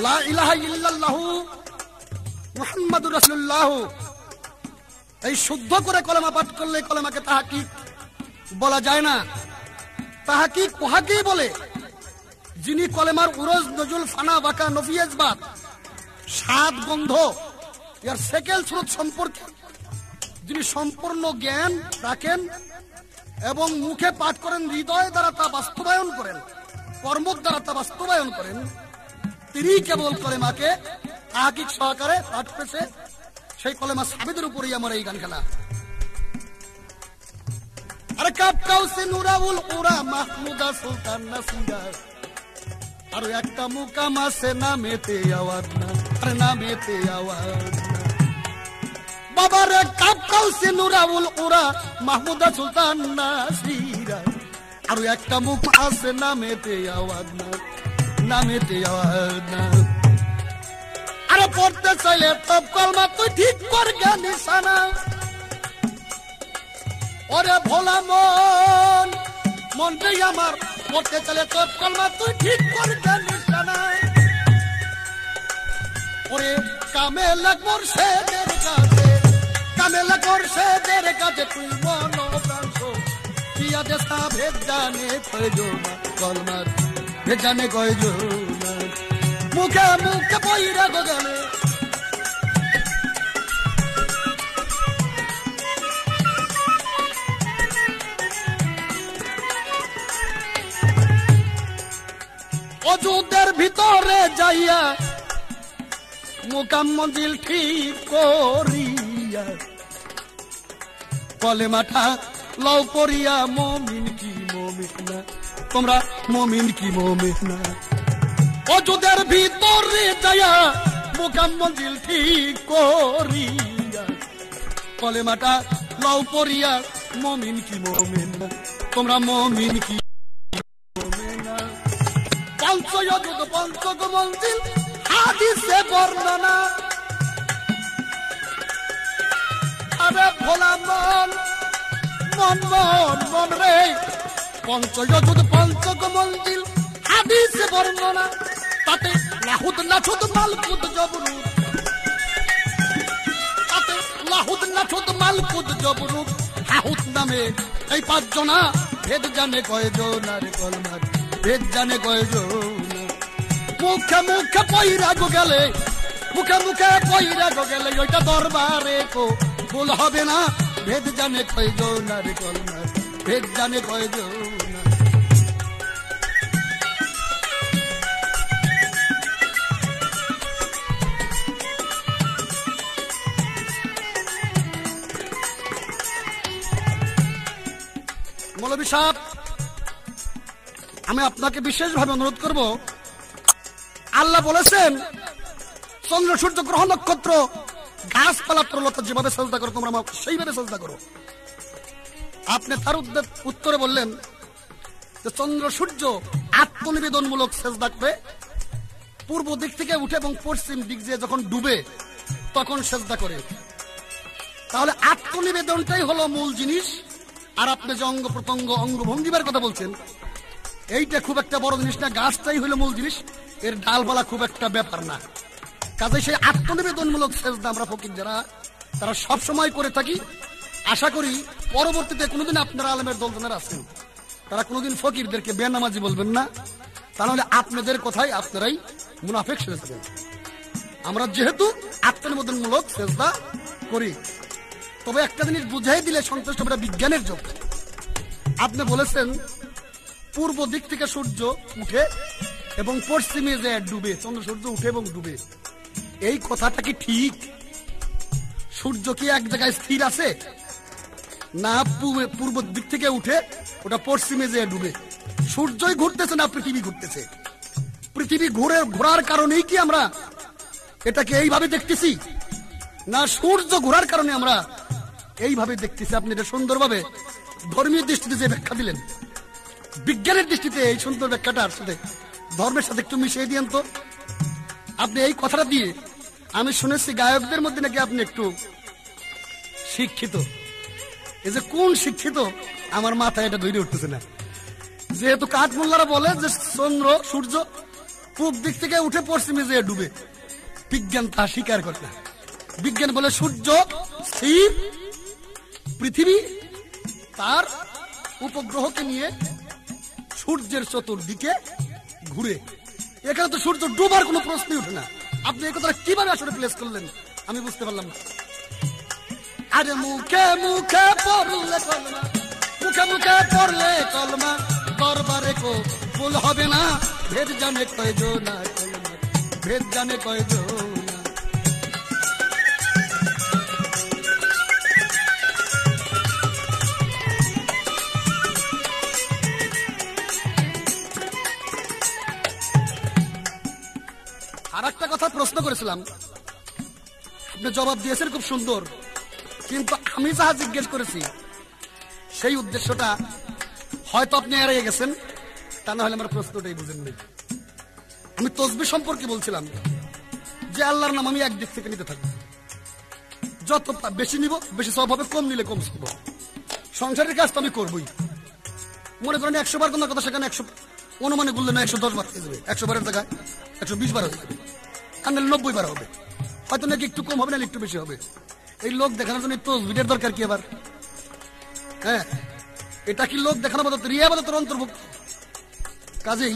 লা ইলাহা ইল্লাল্লাহু মুহাম্মাদুর রাসূলুল্লাহ, এই শুদ্ধ করে কলমা পাঠ করলে কলমাকে তাহকিক বলা যায় না, তাহকিক ওহাকেই বলে যিনি কলেমার উরজ নজুল ফানা বাঁকা নফিয়েজ বাদ স্বাদ গন্ধ ইয়ার সেকেল স্রোত সম্পর্কে যিনি সম্পূর্ণ জ্ঞান রাখেন এবং মুখে পাঠ করেন, হৃদয় দ্বারা তা বাস্তবায়ন করেন, কর্মক দ্বারা তা বাস্তবায়ন করেন, তিনি কেবল কলেমাকে তাহকিক সহকারে পাঠ করেছে। সেই কলেমা সাবিদের উপরেই আমার এই গান খেলা। আরে কাপ কাউসে নুরাউল উরা মাহমুদা সুলতান নাসিরা, আরে একটা মুকাম আছে নামেতে আওয়াজ না, আরে নামেতে আওয়াজ না। বাবা রে কাপ কাউসে নুরাউল উরা মাহমুদা সুলতান নাসিরা, আরে একটা মুকাম আছে নামেতে আওয়াজ না, নামেতে আওয়াজ না। আরে পড়তে চাইলে তব কলমা তুই ঠিক কর জ্ঞান নিশানা, ওরে ভোলা মন মনটা আমার পড়তে চলে তোর কলমা তুই ঠিক করবি নিশানা, ওরে কামে লাগমর সেদের কাছে, কামে লাগমর সেদের কাছে তুই মন প্রাণস কিয়া দেশা ভেদ জানে কইজো না কলমা, ভেদ জানে কইজো না। মুখে মুখে বইরা গগনে অযুদের ভিতরে যাইয়া মুকাম মঞ্জিল ঠিক করিয়া কলেমাটা লও করিয়া মমিন কি মমিন না, তোমরা মমিন কি মমিন না। অযুদের ভিতরে যাইয়া মুকাম মঞ্জিল ঠিক করিয়া কলেমাটা লও করিয়া মমিন কি মমিন না, তোমরা মমিন কি। এই পাঁচজনা ভেদ জানে কয়জনার কলমা, ভেদ জানে কয়জন। মুখে মুখে পয়রা গো গেলে, মুখে মুখে পয়রা গো গেলে ওইটা দরবারে কো ভুল হবে না, ভেদ জানে কইজো না রে কলমা, ভেদ জানে কইজো না। মৌলভী সাহেব, আমি আপনাকে বিশেষভাবে অনুরোধ করব, আল্লাহ বলেছেন চন্দ্র সূর্য গ্রহ নক্ষত্র গাছপালা তরলতা যেভাবে সাজদা করো তোমরা সেইভাবে সাজদা করো। আপনি তার উত্তরে বললেন যে চন্দ্র সূর্য আত্মনিবেদনমূলক সাজদা করে, পূর্ব দিক থেকে উঠে এবং পশ্চিম দিক দিয়ে যখন ডুবে তখন সাজদা করে। তাহলে আত্মনিবেদনটাই হলো মূল জিনিস। আর আপনি যে অঙ্গ প্রত্যঙ্গ অঙ্গভঙ্গিমার কথা বলছেন, এইটা খুব একটা বড় জিনিস না, গাছটাই হলো মূল জিনিস, এর ডালপালা খুব একটা ব্যাপার না। কাজে সেই আত্মনিবেদনমূলক সেজদা আমরা ফকির যারা তারা সবসময় করে থাকি। আশা করি পরবর্তীতে কোনোদিন আপনারা আলেমের দলজনেরা আছেন তারা কোনোদিন ফকিরদেরকে বেনামাজি বলবেন না, তা নাহলে আপনাদের কথাই আপনারাই মুনাফেক সেরে থাকেন। আমরা যেহেতু আত্মনিবেদনমূলক সেজদা করি, তবে একটা জিনিস বুঝাই দিলে সন্তুষ্ট আমরা। বিজ্ঞানের যোগ আপনি বলেছেন পূর্ব দিক থেকে সূর্য উঠে এবং পশ্চিমে যে ডুবে চন্দ্র সূর্য উঠে এবং ডুবে, এই কথাটা কি ঠিক? সূর্য কি এক জায়গায় স্থির আছে? না পূর্ব দিক থেকে উঠে ওটা পশ্চিমে যে ডুবে, সূর্যই ঘুরতেছে না পৃথিবী ঘুরতেছে? পৃথিবী ঘুরে ঘোরার কারণেই কি আমরা এটাকে এইভাবে দেখতেছি, না সূর্য ঘোরার কারণে আমরা এইভাবে দেখতেছি? আপনি এটা সুন্দরভাবে ধর্মীয় দৃষ্টিতে যে ব্যাখ্যা দিলেন, বিজ্ঞানের দৃষ্টিতে এই সুন্দর ব্যাখ্যাটার সাথে ধর্মের সাথে একটু মিশিয়ে দিয়েন তো। আপনি এই কথাটা দিয়ে, আমি শুনেছি গায়কদের মধ্যে নাকি আপনি একটু শিক্ষিত, এই যে কোন শিক্ষিত আমার মাথায় এটা ধরে উঠতেছে না। যেহেতু কাঠমোল্লারা বলে যে চন্দ্র সূর্য পূর্ব দিক থেকে উঠে পশ্চিমে যে ডুবে, বিজ্ঞান তা স্বীকার করে না। বিজ্ঞান বলে সূর্য স্থির, পৃথিবী তার উপগ্রহকে নিয়ে সূর্যের চতুর্দিকে ঘুরে। এখানে তো সূর্য ডুবার কোনো প্রশ্নই উঠে না। আপনি এই কথাটা কিভাবে আসলে প্লেস করলেন আমি বুঝতে পারলাম না। আরে মুখে মুখে পড়লে কলমা, মুখে মুখে পড়লে কলমা, দরবারে কো ফুল হবে না, ভেদ জানে কয় জো না, ভেদ জানে কয় জো। আর একটা কথা প্রশ্ন করেছিলাম, আপনি জবাব দিয়েছেন খুব সুন্দর, কিন্তু আমি যাহা জিজ্ঞেস করেছি সেই উদ্দেশ্যটা হয়তো আপনি হারিয়ে গেছেন, তা না হলে আমার প্রশ্নটাই বুঝেননি। আমি তসবিহ সম্পর্কে বলছিলাম যে আল্লাহর নাম আমি একদিক থেকে নিতে থাকবো, যত বেশি নিব বেশি সওয়াব হবে, কম নিলে কম সওয়াব। সংসারের কাজ তো আমি করবই, মনে করেন একশো বার কোনো কথা সেখানে একশো অনুমানে গুনলে না একশো দশ বার হয়ে যাবে, একশো বারের জায়গায় একশো বিশ বার হয়ে যাবে, আর নাহলে নব্বই বার হবে, হয়তো নাকি একটু কম হবে না একটু বেশি হবে। এই লোক দেখানোর জন্য তসবিহের দরকার কি আবার? হ্যাঁ, এটা কি লোক দেখানোর মতো রিয়া বাদতের অন্তর্ভুক্ত? কাজেই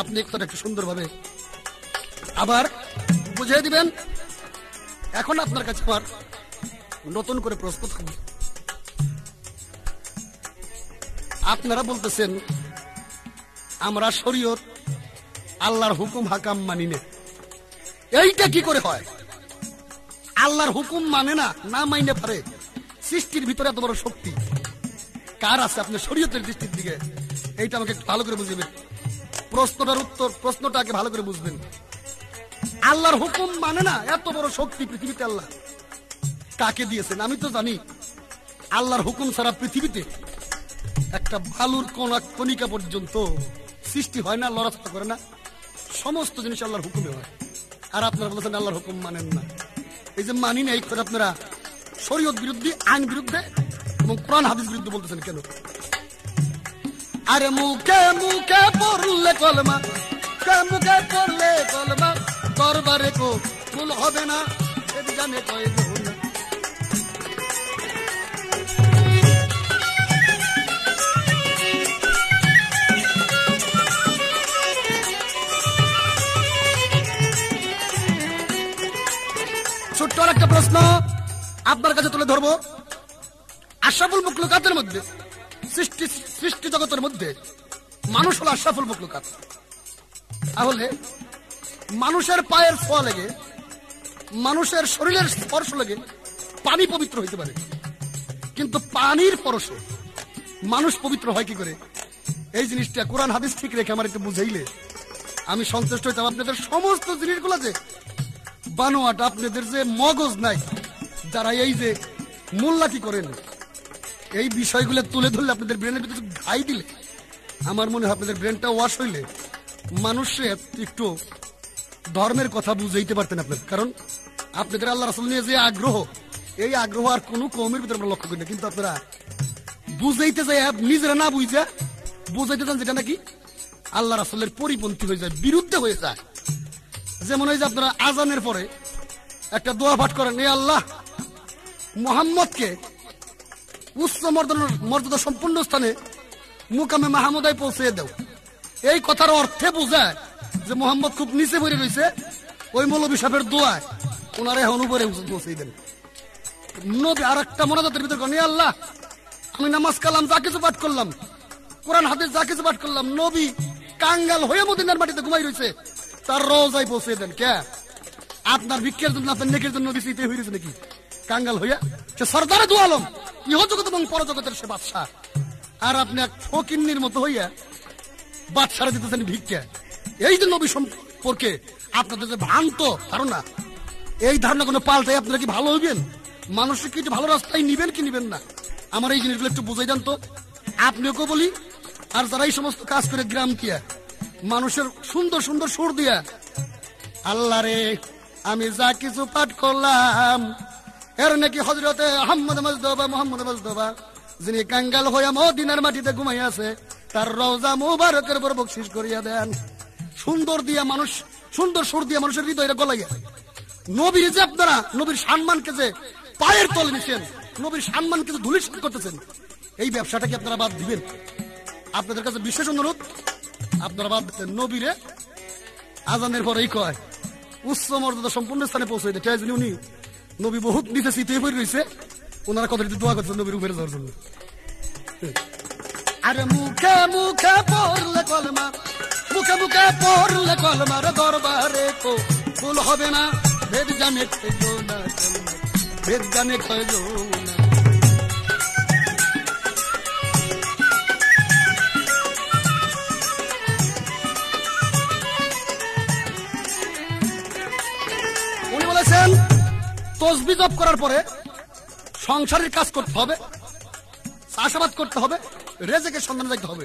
আপনি একটা একটু সুন্দরভাবে আবার বুঝিয়ে দিবেন। এখন আপনার কাছে আবার নতুন করে প্রশ্ন থাকবে। আপনারা বলতেছেন আমরা শরীয়ত আল্লাহর হুকুম হাকাম মানি না, এইটা কি করে হয়? আল্লাহর হুকুম মানে না, না মাইনে পারে, সৃষ্টির ভিতরে এত বড় শক্তি কার আছে? আপনি শরীয়তের দৃষ্টির দিকে এইটা আমাকে একটু ভালো করে বুঝবেন, প্রশ্নটার উত্তর প্রশ্নটাকে ভালো করে বুঝবেন। আল্লাহর হুকুম মানে না, এত বড় শক্তি পৃথিবীতে আল্লাহ কাকে দিয়েছেন? আমি তো জানি আল্লাহর হুকুম সারা পৃথিবীতে একটা বালুর কণা কণিকা পর্যন্ত সৃষ্টি হয় না, লড়াচড়া করে না, সমস্ত জিনিস আল্লাহর হুকুমে হয়। আর আপনারা বলেছেন আল্লাহর হুকুম মানেন না। এই যে মানি না, এই করে আপনারা শরীয়ত বিরুদ্ধে, আইন বিরুদ্ধে এবং কোরআন হাদিস বিরুদ্ধে বলতেছেন কেন? আরে মুখে মুখে পড়লে কলমা, মুখে মুখে পড়লে কলমা, দরবারে কো ফুল হবে না, এদিকে জানে কয় জো। ছোট্ট একটা প্রশ্ন আপনার কাছে তুলে ধরবো। আশরাফুল মাখলুকাতের মধ্যে, সৃষ্টি সৃষ্টি জগতের মধ্যে মানুষ হলো আশরাফুল মাখলুকাত। তাহলে মানুষের পায়ের ছোঁয়া লেগে, মানুষের শরীরের স্পর্শ লেগে পানি পবিত্র হইতে পারে, কিন্তু পানির পরশ মানুষ পবিত্র হয় কি করে? এই জিনিসটা কোরআন হাদিস ঠিক রেখে আমার একটু বুঝাইলে আমি সন্তুষ্ট হইতাম। আপনাদের সমস্ত জিনিসগুলো যে বানোয়াট, আপনাদের যে মগজ নাই, যারা এই যে মোল্লাকি করেন, এই বিষয়গুলো তুলে ধরলে, আপনাদের ব্রেনের ভিতরে ঘাই দিলে, আমার মনে হয় আপনাদের ব্রেনটা ওয়াশ হইলে মানুষে একটু ধর্মের কথা বুঝাইতে পারতেন আপনাদের। কারণ আপনাদের আল্লাহ রাসূল নিয়ে যে আগ্রহ, এই আগ্রহ আর কোনো কমের ভিতরে আমরা লক্ষ্য করি না, কিন্তু আপনারা বুঝাইতে যায় নিজেরা না বুঝা বুঝাইতে চান, যেটা নাকি আল্লাহ রাসূলের পরিপন্থী হয়ে যায়, বিরুদ্ধে হয়ে যায়। যেমন ওই যে আপনারা আজানের পরে একটা দোয়া পাঠ করেন, এ আল্লাহ মুহাম্মদকে উচ্চ মর্যাদা সম্পন্ন স্থানে মুকামে মাহমুদায় পৌঁছে দাও। এই কথার অর্থে বোঝায় যে মুহাম্মদ খুব নিচে পড়ে রয়েছে, ওই মৌলবী সাহেবের দোয়ায় ওনার এখন উপরে পৌঁছে দেন। নবী আর একটা মোনাজাতের ভিতর করেন, এ আল্লাহ আমি নামাজ কালাম যা কিছু পাঠ করলাম, কোরআন হাদিস যা কিছু পাঠ করলাম, নবী কাঙ্গাল হয়ে মদিনার মাটিতে ঘুমাই রয়েছে, তার রোজায় পৌঁছে দেন। কে আপনার ভিক্ষের জন্য, আপনার নেকের জন্য বেশি হয়ে রয়েছে নাকি কাঙ্গাল হইয়া? সে সর্দারে দু আলম, ইহজগত এবং পরজগতের সে বাদশাহ, আর আপনি এক ফকিন্নির মতো হইয়া বাদশারা দিতেছেন ভিক্ষা। এই যে নবী সম্পর্কে আপনাদের যে ভ্রান্ত ধারণা, এই ধারণা কোনো পাল্টাই আপনারা কি ভালো হইবেন? মানুষকে কি ভালো রাস্তায় নিবেন কি নিবেন না? আমার এই জিনিসগুলো একটু বুঝাই দেন তো। আপনিও বলি, আর যারা এই সমস্ত কাজ করে গ্রাম কিয়া মানুষের সুন্দর সুন্দর সুর দিয়া, আল্লাহ রে আমি যা কিছু পাঠ করলাম এর নাকি হজরতে আহমদ মজদবা মোহাম্মদ মজদবা যিনি কাঙ্গাল হইয়া মদিনার মাটিতে ঘুমাইয়া আছে, তার রওজা মুবারকের উপর বকশিশ করিয়া দেন। সুন্দর দিয়া মানুষ, সুন্দর সুর দিয়া মানুষের হৃদয়টা গলাইয়া নবীর যে আপনারা নবীর সম্মানকে যে পায়ের তলে নিছেন, নবীর সম্মানকে যে ধূলিসাৎ করতেছেন, এই ব্যবসাটাকে আপনারা বাদ দিবেন। আপনাদের কাছে বিশেষ অনুরোধ, আপনারা বাদ দিতেন। নবীরে আজানের পরেই কয় উচ্চ মর্যাদা সম্পূর্ণ স্থানে পৌঁছে দেয়। তাই উনি নবী বহুত নিচে চিতে পড়ে রয়েছে, ওনারা কত রীতি দোয়া করছেন নবীর উপরে যাওয়ার জন্য। আর মুখে মুখে পড়লে কলমা, মুখে মুখে পড়লে কলমার দরবারে কো ভুল হবে না, বেদ জানে কইলো না, বেদ জানে কইলো না। উনি বলেছেন তসবিহ জপ করার পরে সংসারের কাজ করতে হবে, চাষাবাদ করতে হবে, রেজেকের সন্ধান দেখতে হবে।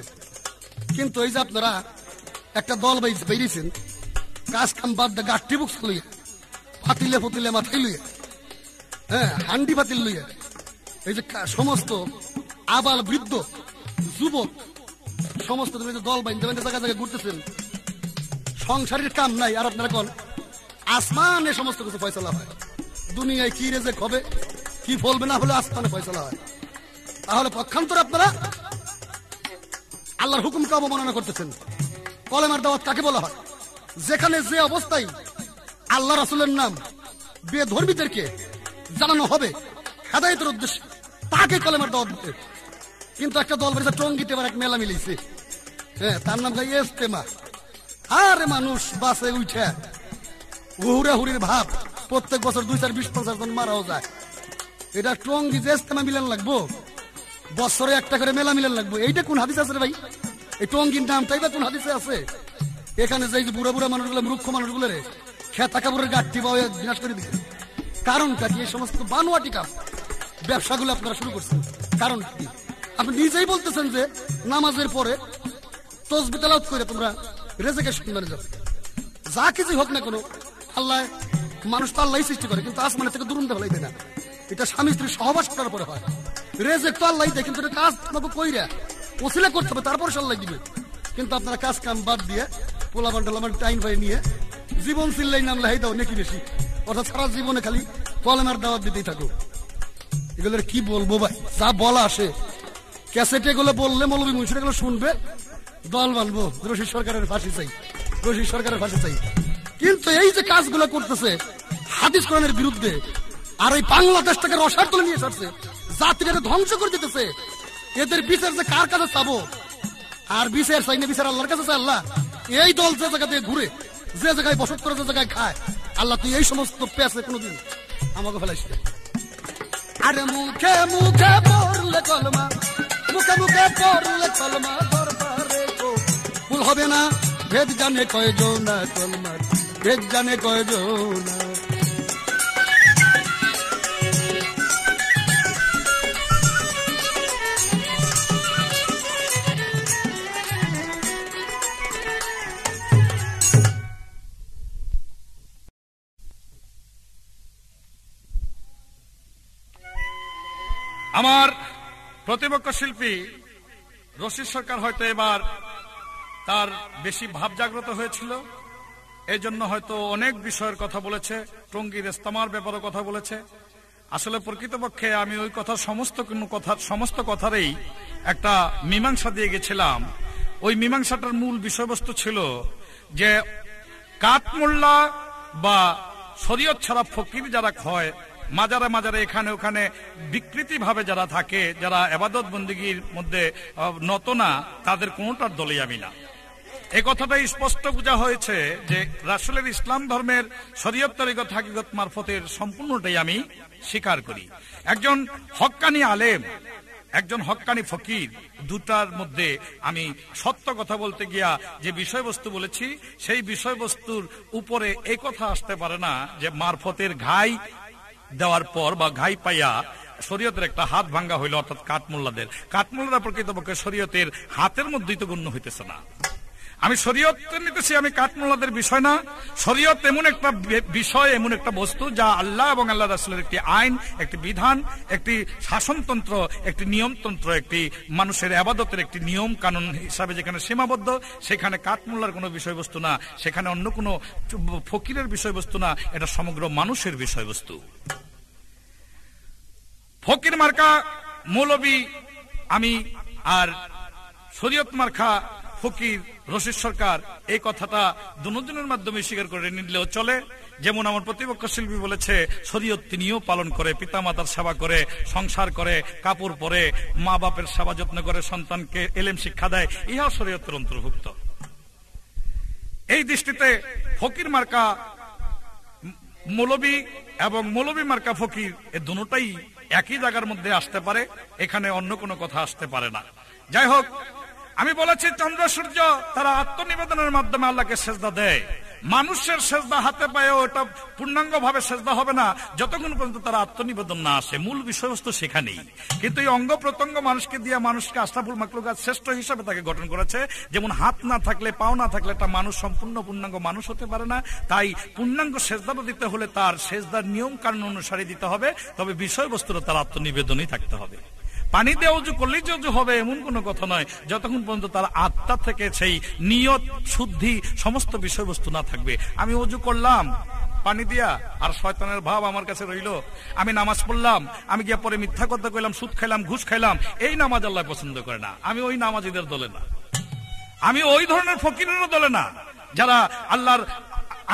কিন্তু এই যে আপনারা একটা দল বেরিয়েছেন কাজ কাম বাদ দিয়ে, গাঠি বুক লইয়া, ফাতিলে ফুতিলে মাথায় লইয়া, হ্যাঁ হান্ডি ফাতিল লইয়া, এই যে সমস্ত আবাল বৃদ্ধ যুবক সমস্ত দল বাইন জায়গায় জায়গায় ঘুরতেছেন, সংসারের কাম নাই। আর আপনারা কোন আসমানে সমস্ত কিছু ফয়সালা হয়, দুনিয়ায় কি রেজেক হবে কি বলবে না হলে আসমানে ফয়সালা হয়। তাহলে পক্ষান্তরে আপনারা আল্লাহর হুকুমকে অবমাননা করতেছেন। কলেমার দাওয়াত কাকে বলা হয়? যেখানে যে অবস্থায় আল্লাহ রাসূলের নাম বেধর্মীদেরকে জানানো হবে হেদায়েতের উদ্দেশ্যে, তাকে কলেমার দাওয়াত দিতে। কিন্তু একটা দল বেরিয়েছে টঙ্গিতে, এবার এক মেলা মিলিয়েছে, হ্যাঁ তার নাম যায় ইজতেমা। আর মানুষ বাসে উঠে হুরা হুরির ভাব, প্রত্যেক বছর দুই চার বিশ পঞ্চাশ জন মারাও যায়। এটা টঙ্গি যে ইজতেমা মিলান লাগবো, বছরে একটা করে মেলা মিলান লাগবো, এইটা কোন হাদিসে আছে রে ভাই? এই টঙ্গির নাম তাই বা কোন হাদিসে আছে? এখানে যে বুড়া বুড়া মানুষগুলো, মূর্খ মানুষগুলো রে খেতা কাপড়ের গাঠি বা বিনাশ করে দিচ্ছে। কারণটা কি? এই সমস্ত বানোয়াটি কাপ ব্যবসাগুলো আপনারা শুরু করছেন। কারণ কি? আপনি নিজেই বলতেছেন যে নামাজের পরে তাসবিহ তেলাওয়াত করে তোমরা রেজেকের সন্ধানে যাবে। যা কিছু হোক না কোনো, আল্লাহ মানুষ তো আল্লাহই সৃষ্টি করে, কিন্তু আসমানের থেকে দুরন্ত ভালাই দেয় না। এটা স্বামী স্ত্রী সহবাস করার পরে হয়। রেজেক তো আল্লাহই দেয়, কিন্তু এটা কাজ তোমাকে কইরা ওসিলা করতে হবে, তারপর সে আল্লাহ দিবে। কিন্তু আপনারা কাজ কাম বাদ দিয়ে পোলাবান টোলাবান টাইম ভাই নিয়ে জীবন সিল্লাই নাম লাই দাও নাকি বেশি, অর্থাৎ সারা জীবনে খালি কলেমার দাওয়াত দিতেই থাকো। এগুলোর কি বলবো ভাই? যা বলা আসে ক্যাসেটে, এগুলো বললে মৌলবী মুন্সিরা এগুলো শুনবে, দল বানবো রশিদ সরকারের ফাঁসি চাই, রশিদ সরকারের ফাঁসি চাই। কিন্তু এই যে কাজগুলো করতেছে হাদিস কোরআনের বিরুদ্ধে, আর এই বাংলাদেশটাকে রসার তুলে নিয়ে ছাড়ছে, জাতিটাকে ধ্বংস করে দিতেছে, এদের বিচার যে কার কাছে চাবো? আর বিচার চাই না, বিচার আল্লাহর কাছে চাই। আল্লাহ, এই দল যে জায়গাতে ঘুরে, যে জায়গায় বসত করে, যে জায়গায় খায়, আল্লাহ তুই এই সমস্ত পেছে কোনোদিন আমাকে ফেলাইস। আরে মুখে মুখে পড়লে কলমা, মুখে মুখে পড়লে কলমা দরবারে কো ভুল হবে না, ভেদ জানে কয় যো না, কলমা ভেদ জানে কয় যো না। আমার প্রতিপক্ষ শিল্পী রশিদ সরকার হয়তো এবার তার বেশি ভাব জাগ্রত হয়েছিল, এই জন্য হয়তো অনেক বিষয়ের কথা বলেছে, টঙ্গীর ইজতেমার ব্যাপারে কথা বলেছে। আসলে প্রকৃতপক্ষে আমি ওই কথার সমস্ত কোনো কথার সমস্ত কথারই একটা মীমাংসা দিয়ে গেছিলাম। ওই মীমাংসাটার মূল বিষয়বস্তু ছিল যে কাঠমোল্লা বা শরীয়ত ছাড়া ফকির যারা হয়, মাজারে মাজারে এখানে ওখানে বিকৃতিভাবে যারা থাকে, যারা এবাদত বন্দিগির মধ্যে নত না, তাদের কোনোটার দলেই আমি না। একথাটাই স্পষ্ট বোঝা হয়েছে যে রাসূলের ইসলাম ধর্মের শরীয়ত তরিকত হাকিকত মারফতের সম্পূর্ণটাই আমি স্বীকার করি। একজন হক্কানি আলেম, একজন হক্কানি ফকির, দুটার মধ্যে আমি সত্য কথা বলতে গিয়া যে বিষয়বস্তু বলেছি সেই বিষয়বস্তুর উপরে এই কথা আসতে পারে না যে মারফতের ঘাই দেওয়ার পর বা ঘাই পাইয়া শরীয়তের একটা হাত ভাঙ্গা হইল, অর্থাৎ কাঠমোল্লাদের। কাঠমোল্লারা প্রকৃতপক্ষে শরীয়তের হাতের মধ্যেই তো গণ্য হইতেছে না। আমি শরীয়ত নিতেছি, আমি কাঠমোল্লাদের বিষয় না। শরীয়ত এমন একটা বিষয়, এমন একটা বস্তু যা আল্লাহ এবং আল্লাহ রাসূলের একটি আইন, একটি বিধান, একটি শাসনতন্ত্র, একটি নিয়মতন্ত্র, একটি মানুষের ইবাদতের একটি নিয়ম কানুন হিসাবে যেখানে সীমাবদ্ধ, সেখানে কাঠমোল্লার কোনো বিষয়বস্তু না, সেখানে অন্য কোনো ফকিরের বিষয়বস্তু না, এটা সমগ্র মানুষের বিষয়বস্তু। ফকির মার্কা মৌলবি আমি আর শরীয়ত মার্কা ফকির রশিদ সরকার, এই কথাটা দুজনের মাধ্যমে স্বীকার করে নিলেও চলে। যেমন আমার প্রতিপক্ষ শিল্পী বলেছে, শরীয়ত তিনিও পালন করে, পিতামাতার সেবা করে, সংসার করে, কাপড় পরে, মা বাপের সেবা যত্ন করে, সন্তানকে এলেম শিক্ষা দেয়, ইহা শরীয়তের অন্তর্ভুক্ত। এই দৃষ্টিতে ফকির মার্কা মৌলবি এবং মৌলবি মার্কা ফকির এ দুটাই একই জায়গার মধ্যে আসতে পারে, এখানে অন্য কোনো কথা আসতে পারে না। যাই হোক, আমি বলেছি চন্দ্র সূর্য তারা আত্মনিবেদনের মাধ্যমে আল্লাহকে সেজদা দেয়। মানুষের সেজদা হাতে পায়ে ওটা পূর্ণাঙ্গ ভাবে সেজদা হবে না যতক্ষণ পর্যন্ত তারা আত্মনিবেদন না আসে। মূল বিষয়বস্তু সেখানেই, কিন্তু এই অঙ্গ প্রত্যঙ্গ মানুষকে দিয়ে, মানুষকে আশরাফুল মাখলুকাত শ্রেষ্ঠ হিসাবে তাকে গঠন করেছে। যেমন হাত না থাকলে, পাও না থাকলে একটা মানুষ সম্পূর্ণ পূর্ণাঙ্গ মানুষ হতে পারে না। তাই পূর্ণাঙ্গ সেজদাটা দিতে হলে তার সেজদার নিয়ম কানুন অনুসারে দিতে হবে, তবে বিষয়বস্তুটা তার আত্মনিবেদনই থাকতে হবে। পানি দিয়ে অজু করলেই যে অজু হবে এমন কোনো কথা নয়, যতক্ষণ পর্যন্ত তার আত্মা থেকে সেই নিয়ত, শুদ্ধি, সমস্ত বিষয়বস্তু না থাকবে। আমি অজু করলাম পানি দিয়া আর শয়তানের ভাব আমার কাছে রইল, আমি নামাজ পড়লাম, আমি গিয়ে পরে মিথ্যা কথা কইলাম, সুদ খাইলাম, ঘুষ খাইলাম, এই নামাজ আল্লাহ পছন্দ করে না। আমি ওই নামাজীদের দলে না, আমি ওই ধরনের ফকিরেরও দলে না যারা আল্লাহর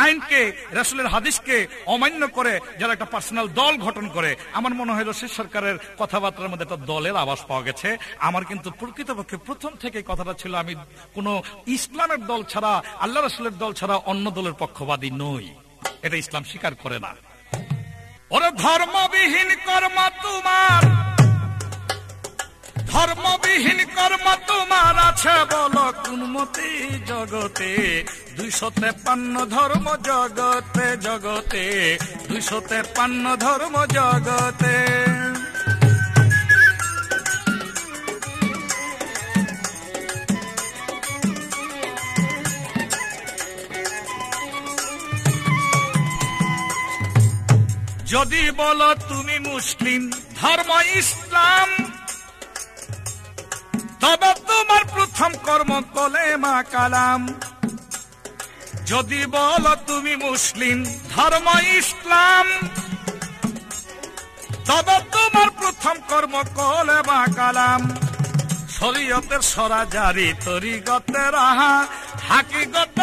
আইনকে, রাসূলের হাদিসকে অমান্য করে, যারা একটা পার্সোনাল দল গঠন করে। আমার মনে হয় রশিদ সরকারের কথাবার্তার মধ্যে একটা দলের আভাস পাওয়া গেছে। আমার কিন্তু প্রকৃতপক্ষে প্রথম থেকে কথাটা ছিল, আমি কোনো ইসলামের দল ছাড়া, আল্লাহ রাসূলের দল ছাড়া অন্য দলের পক্ষবাদী নই। এটা ইসলাম স্বীকার করে না। ওরে ধর্মবিহীন কর্ম তোমার, ধর্মবিহীন কর্ম তোমার আছে বলো কোন মতে জগতে, দুইশো তেপান্ন ধর্ম জগতে জগতে, দুইশো তেপান্ন ধর্ম জগতে। যদি বলো তুমি মুসলিম ধর্ম ইসলাম, তবে তোমার প্রথম কর্ম কলেমা কালাম। যদি বলো তুমি মুসলিম ধর্ম ইসলাম, তবে তোমার প্রথম কর্ম কলেমা কালাম। শরীয়তের সরাজারি তরিগতের আহা হাকিগত,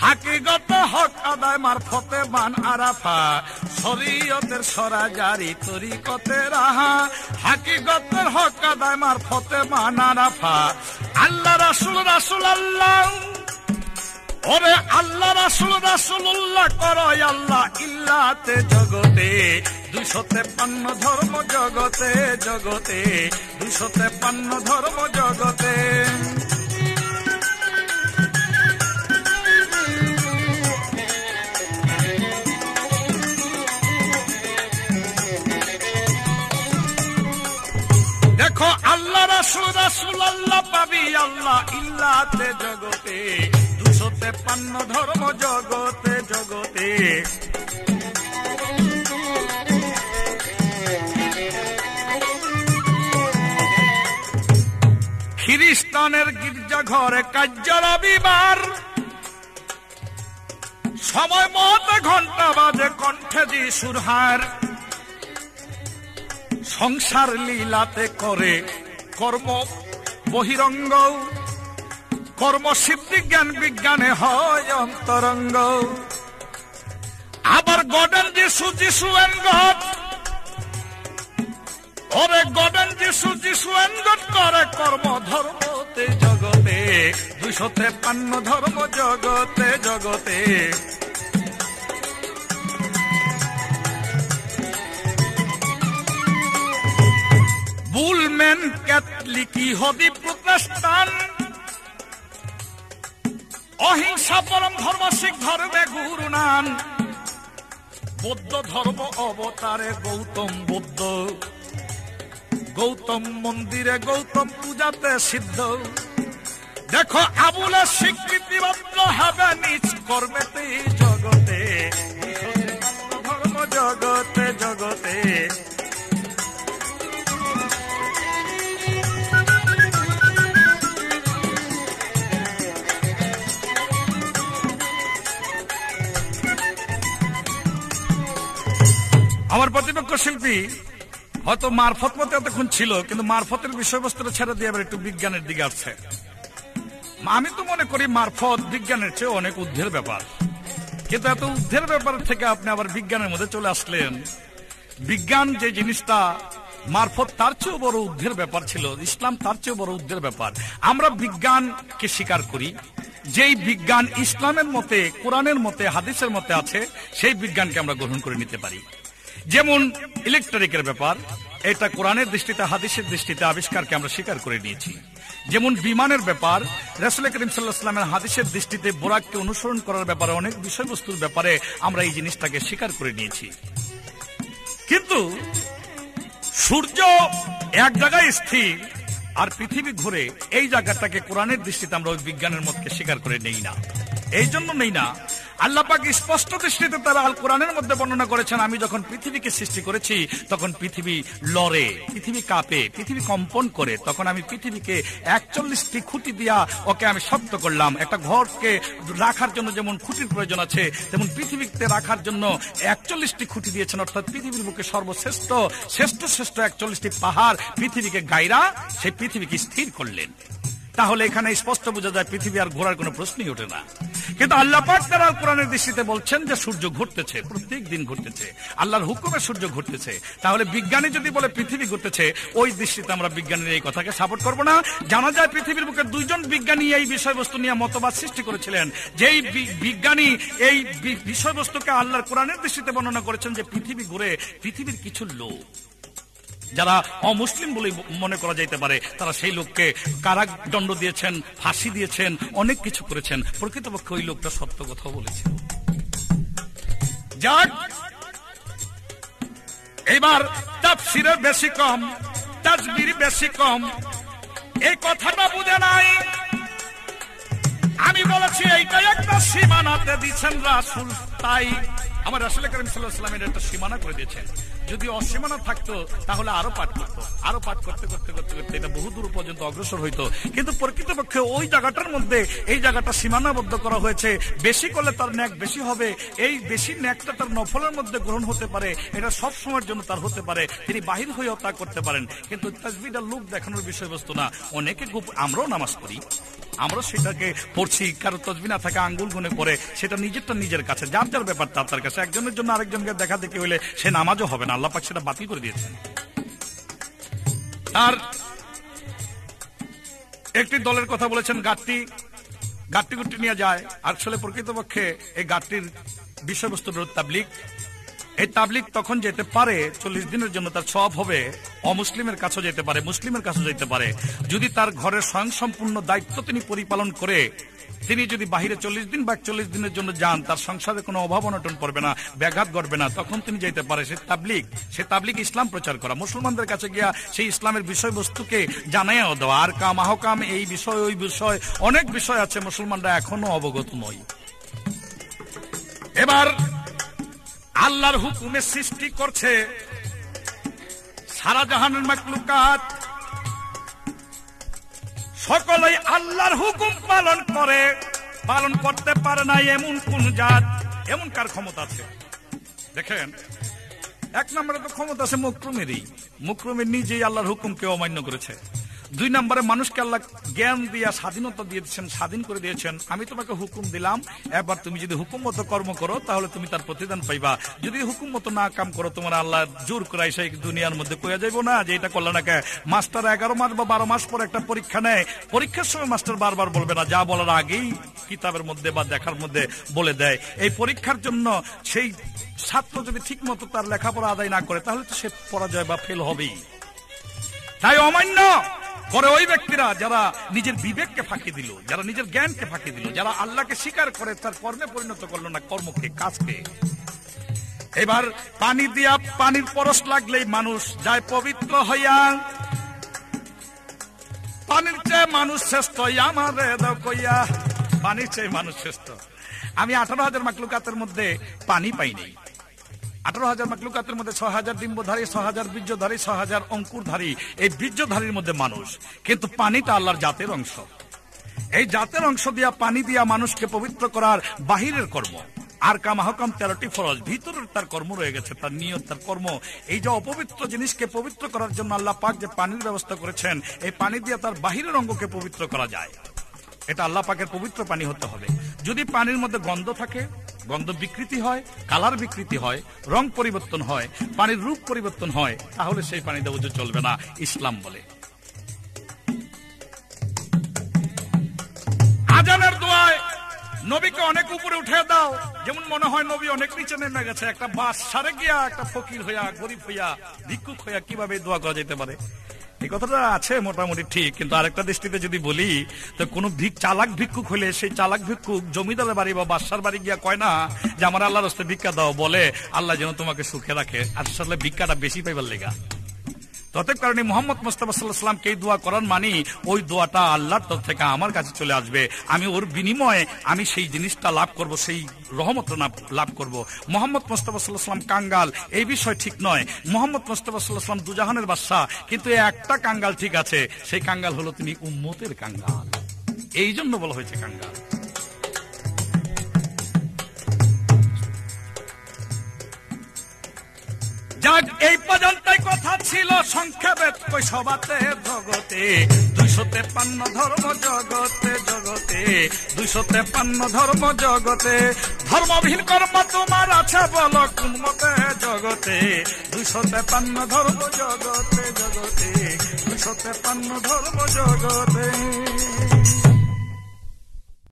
হাকিগত হক আদায় মারফতে মান আরাফা। শরীয়তের সরাজারি তরিকতের আহা হাকিগতের হক আদায় মারফতে মান আরাফা। আল্লাহ রাসূল রাসূল আল্লাহ, ওরে আল্লাহ রাসূল রাসূলুল্লাহ করো আল্লাহ ইল্লাতে জগতে, দুইশো তেপান্ন ধর্ম জগতে জগতে, দুইশো তেপান্ন ধর্ম জগতে। দেখো আল্লাহ রাসূল রাসূলুল্লাহ পাবি আল্লাহ ইল্লাতে জগতে, দুশো তেপান্ন ধর্ম জগতে জগতে। খ্রিস্টানের গির্জা ঘরে কার্য রবিবার, সময় মত ঘন্টা বাজে কণ্ঠে দি সুরহার। সংসার লীলাতে করে কর্ম বহিরঙ্গ, কর্মসিদ্ধি জ্ঞান বিজ্ঞানে হয় অন্তরঙ্গ। আবার গডেন যিশু যিশু এন গড, ওরে গডেন যিশু যিশু এন গড করে কর্ম ধর্মতে জগতে, দুই শোথে পান্ন ধর্ম জগতে জগতে। বুলম্যান ক্যাথলিকি হবি প্রোটেস্টান, অহিংসা পরম ধর্ম শিখ ধর্মে গুরু নান, বৌদ্ধ ধর্ম অবতারে গৌতম বুদ্ধ, গৌতম মন্দিরে গৌতম পূজাতে সিদ্ধ। দেখো আবুলের স্বীকৃতি বদ্ধ হবে নিজ কর্মেতেই জগতে ধর্ম জগতে জগতে। আমার প্রতিপক্ষ শিল্পী হয়তো মারফত মতে এতক্ষণ ছিল, কিন্তু মারফতের বিষয়বস্তুটা ছেড়ে দিয়ে আবার একটু বিজ্ঞানের দিকে আসছে। আমি তো মনে করি মারফত বিজ্ঞানের চেয়ে অনেক ঊর্ধ্বের ব্যাপার, কিন্তু এত ঊর্ধ্বের ব্যাপার থেকে আপনি আবার বিজ্ঞানের মধ্যে চলে আসলেন। বিজ্ঞান যে জিনিসটা, মারফত তার চেয়েও বড় ঊর্ধ্বের ব্যাপার ছিল, ইসলাম তার চেয়েও বড় ঊর্ধ্বের ব্যাপার। আমরা বিজ্ঞানকে স্বীকার করি, যেই বিজ্ঞান ইসলামের মতে, কোরআনের মতে, হাদিসের মতে আছে, সেই বিজ্ঞানকে আমরা গ্রহণ করে নিতে পারি। যেমন ইলেকট্রিকের ব্যাপার, এটা কোরআনের দৃষ্টিতে হাদিসের দৃষ্টিতে আবিষ্কারকে আমরা স্বীকার করে নিয়েছি। যেমন বিমানের ব্যাপার, রাসূল করিম সাল্লাল্লাহু আলাইহি ওয়াসাল্লামের হাদিসের দৃষ্টিতে বোরাককে অনুসরণ করার ব্যাপারে, অনেক বিষয়বস্তুর ব্যাপারে আমরা এই জিনিসটাকে স্বীকার করে নিয়েছি। কিন্তু সূর্য এক জায়গায় স্থির আর পৃথিবী ঘুরে, এই জায়গাটাকে কোরআনের দৃষ্টিতে আমরা ওই বিজ্ঞানের মতকে স্বীকার করে নেই না। এই জন্য নেই না, আল্লাহ পাক স্পষ্ট দৃষ্টিতে তারা আল কোরআনের মধ্যে বর্ণনা করেছেন, আমি যখন পৃথিবীকে সৃষ্টি করেছি তখন পৃথিবী লড়ে, পৃথিবী কাঁপে, পৃথিবী কম্পন করে, তখন আমি পৃথিবীকে একচল্লিশটি খুঁটি দিয়া ওকে আমি শক্ত করলাম। একটা ঘরকে রাখার জন্য যেমন খুঁটির প্রয়োজন আছে, তেমন পৃথিবীতে রাখার জন্য একচল্লিশটি খুঁটি দিয়েছেন, অর্থাৎ পৃথিবীর বুকে সর্বশ্রেষ্ঠ শ্রেষ্ঠ শ্রেষ্ঠ একচল্লিশটি পাহাড় পৃথিবীকে গায়রা, সেই পৃথিবীকে স্থির করলেন। তাহলে এখানে স্পষ্ট বোঝা যায় পৃথিবী আর ঘোরার কোনো প্রশ্নই ওঠে না। কিন্তু আল্লাহ পাক তাআলা কোরআনের দৃষ্টিতে বলছেন যে সূর্য ঘুরতেছে, প্রত্যেক দিন ঘুরতেছে, আল্লাহর হুকুমে সূর্য ঘুরতেছে। তাহলে বিজ্ঞানী যদি বলে পৃথিবী ঘুরতেছে, ওই দৃষ্টিতে আমরা বিজ্ঞানীর এই কথাকে সাপোর্ট করব না। জানা যায় পৃথিবীর বুকে দুইজন বিজ্ঞানী এই বিষয়বস্তু নিয়ে মতবাদ সৃষ্টি করেছিলেন। যেই বিজ্ঞানী এই বিষয়বস্তুকে আল্লাহর কোরআনের দৃষ্টিতে বর্ণনা করেছেন যে পৃথিবী ঘুরে, পৃথিবীর কিছু লোক যারা অমুসলিম বলে মনে করা যাইতে পারে, তারা সেই লোককে কারাদণ্ড দিয়েছেন, ফাঁসি দিয়েছেন, অনেক কিছু করেছেন। প্রকৃতপক্ষে ওই লোকটা সত্য কথা বলেছে। যাক, এবার তাফসিরের বেশি কম, তাজবির বেশি কম, এই কথাটা বুঝে নাই। আমি বলেছি এইটা একটা সীমানাতে দিচ্ছেন রাসূল, তাই আমার রাসূল করিম সাল্লাল্লাহু আলাইহি ওয়াসাল্লাম একটা সীমানা করে দিয়েছেন। যদি অসীমানা থাকতো তাহলে আরো পাঠ করতো, আরো পাঠ করতে করতে করতে করতে এটা বহু দূর পর্যন্ত অগ্রসর হইতো। কিন্তু প্রকৃতপক্ষে ওই জায়গাটার মধ্যে এই জায়গাটা সীমানাবদ্ধ করা হয়েছে, বেশি করলে তার ন্যাক বেশি হবে, এই বেশি ন্যাকটা তার নফলের মধ্যে গ্রহণ হতে পারে, এটা সব সময়ের জন্য তার হতে পারে, তিনি বাহির হয়েও তা করতে পারেন। কিন্তু তাজবিহটা লোক দেখানোর বিষয়বস্তু না। অনেকে খুব, আমরাও নামাজ পড়ি, আমরা সেটাকে পড়ছি, কারো তাজবিহ না থাকে আঙ্গুল গুনে পড়ে, সেটা নিজেরটা নিজের কাছে, যার যার ব্যাপার তার তার কাছে। একজনের জন্য আরেকজনকে দেখা দেখি হইলে সে নামাজও হবে না। আল্লাহ পাক সেটা বাতিল করে দিয়েছেন। আর একটি দলের কথা বলেছেন, গাঁটটি গাঁটটি গুটি নিয়ে যায়। আসলে প্রকৃতপক্ষে এই গাঁটটির বিষয়বস্তু তাবলিগ। এই তাবলিগ তখন যেতে পারে চল্লিশ দিনের জন্য, তার সওয়াব হবে, অমুসলিমের কাছে যেতে পারে, মুসলিমের কাছে যেতে পারে, যদি তার ঘরের স্বয়ংসম্পূর্ণ দায়িত্ব তিনি পরিপালন করে। তিনি যদি বাহিরে চল্লিশ দিন বা চল্লিশ দিনের জন্য যান, তার সংসারে কোনো অভাব অনটন পড়বে না, ব্যাঘাত ঘটবে না, তখন তিনি যেতে পারে। সে তাবলিগ, সে তাবলিগ ইসলাম প্রচার করা, মুসলমানদের কাছে গিয়া সেই ইসলামের বিষয়বস্তুকে জানাইয়া দেওয়া। আর কাম আহকাম, এই বিষয় ওই বিষয়, অনেক বিষয় আছে মুসলমানরা এখনো অবগত নয়। এবার আল্লাহর হুকুমে সৃষ্টি করছে সারা জাহানের মাখলুকাত, সকলেই আল্লাহর হুকুম পালন করে, পালন করতে পারে না এমন কোন জাত, এমন কার ক্ষমতা আছে? দেখেন, এক নম্বরে তো ক্ষমতা আছে মুকরুমেরই। মুকরুমের নিজেই আল্লাহর হুকুমকে অমান্য করেছে। দুই নম্বরে মানুষকে আল্লাহ জ্ঞান দিয়া স্বাধীনতা দিয়েছেন, স্বাধীন করে দিয়েছেন। আমি তোমাকে হুকুম দিলাম, এবার তুমি যদি হুকুম মতো কর্ম করো তাহলে তুমি তার প্রতিদান পাইবা। যদি হুকুম মতো না কাম করো তোমার আল্লাহ জোর করাই সেই দুনিয়ার মধ্যে কয়া যাইব না যে এটা করলে না কে। মাস্টার এগারো মাস বা বারো মাস পর একটা পরীক্ষা নেয়, পরীক্ষার সময় মাস্টার বারবার বলবে না, যা বলার আগেই কিতাবের মধ্যে বা দেখার মধ্যে বলে দেয়। এই পরীক্ষার জন্য সেই ছাত্র যদি ঠিক মতো তার লেখাপড়া আদায় না করে তাহলে তো সে পরাজয় বা ফেল হবেই। তাই অমান্য করে ওই ব্যক্তিরা যারা নিজের বিবেককে ফাঁকি দিল, যারা নিজের জ্ঞানকে ফাঁকি দিল, যারা আল্লাহকে স্বীকার করে তার কর্মে পরিণত করলো না, কর্মকে, কাজকে। এবার পানি দিয়া পানির পরশ লাগলেই মানুষ যায় পবিত্র হইয়া, পানির চেয়ে মানুষ শ্রেষ্ঠ, আমার কইয়া পানির চেয়ে মানুষ শ্রেষ্ঠ। আমি আঠারো হাজার মাকলুকাতের মধ্যে পানি পাইনি। আঠারো হাজার মাকলুকাতের মধ্যে ছয় হাজার ডিম্বধারী, ছয় হাজার বীর্যধারী, ছয় হাজার অঙ্কুরধারী, এই বীর্যধারীর মধ্যে মানুষ, কিন্তু পানিটা আল্লাহর জাতের অংশ। এই জাতের অংশ দিয়া, পানি দিয়া মানুষকে পবিত্র করার বাহিরের কর্ম আর কাম আহকাম তেরোটি ফরজ, ভিতরের তার কর্ম রয়ে গেছে, তার নিয়ত, তার কর্ম। এই যে অপবিত্র জিনিসকে পবিত্র করার জন্য আল্লাহ পাক যে পানির ব্যবস্থা করেছেন, এই পানি দিয়া তার বাহিরের অঙ্গকে পবিত্র করা যায়। এটা আল্লাহ পাকের পবিত্র পানি হতে হবে। যদি পানির মধ্যে গন্ধ থাকে, গন্ধ বিকৃতি হয়, কালার বিকৃতি হয়, রং পরিবর্তন হয়, পানির রূপ পরিবর্তন হয়, তাহলে সেই পানিতে ওযু চলবে না, ইসলাম বলে। আজানের দোয়ায় নবীকে অনেক উপরে উঠে দাও, যেমন মনে হয় নবী অনেক নিচে নেমে গেছে, একটা বাস সারে গিয়া, একটা ফকির হইয়া, গরিব হইয়া, ভিক্ষুক হইয়া কিভাবে দোয়া করা যেতে পারে। এই কথাটা আছে মোটামুটি ঠিক, কিন্তু আরেকটা দৃষ্টিতে যদি বলি তো কোনো ভিক চালাক ভিক্ষুক হলে সেই চালাক ভিক্ষুক জমিদারের বাড়ি বা বাদশার বাড়ি গিয়া কয় না যে আমার আল্লাহর রাস্তায় ভিক্ষা দাও, বলে আল্লাহ যেন তোমাকে সুখে রাখে, আসলে ভিক্ষাটা বেশি পাইবার লেগা। ততএব কারণে মোহাম্মদ মুস্তাফা সাল্লাল্লাহু আলাইহি ওয়াসাল্লাম কে দোয়া করান মানি ওই দোয়াটা আল্লাহর তরফ থেকে আমার কাছে চলে আসবে, আমি ওর বিনিময়ে আমি সেই জিনিসটা লাভ করব, সেই রহমত লাভ করব। মোহাম্মদ মুস্তাফা সাল্লাল্লাহু আলাইহি ওয়াসাল্লাম কাঙ্গাল, এই বিষয় ঠিক নয়। মোহাম্মদ মুস্তাফা সাল্লাল্লাহু আলাইহি ওয়াসাল্লাম দুজাহানের বাদশা, কিন্তু এই একটা কাঙ্গাল ঠিক আছে, সেই কাঙ্গাল হলো তিনি উম্মতের কাঙ্গাল, এই জন্য বলা হয়েছে কাঙ্গাল। এই পর্যন্ত কথা ছিল সংক্ষেপে কৈশবাতে জগতে দুইশো তেপান্ন ধর্ম জগতে জগতে দুইশো তেপান্ন ধর্ম জগতে ধর্মহীন কর্ম তোমার আছে বলো কুমতে জগতে দুইশো তেপান্ন ধর্ম জগতে জগতে দুইশো তেপান্ন ধর্ম জগতে।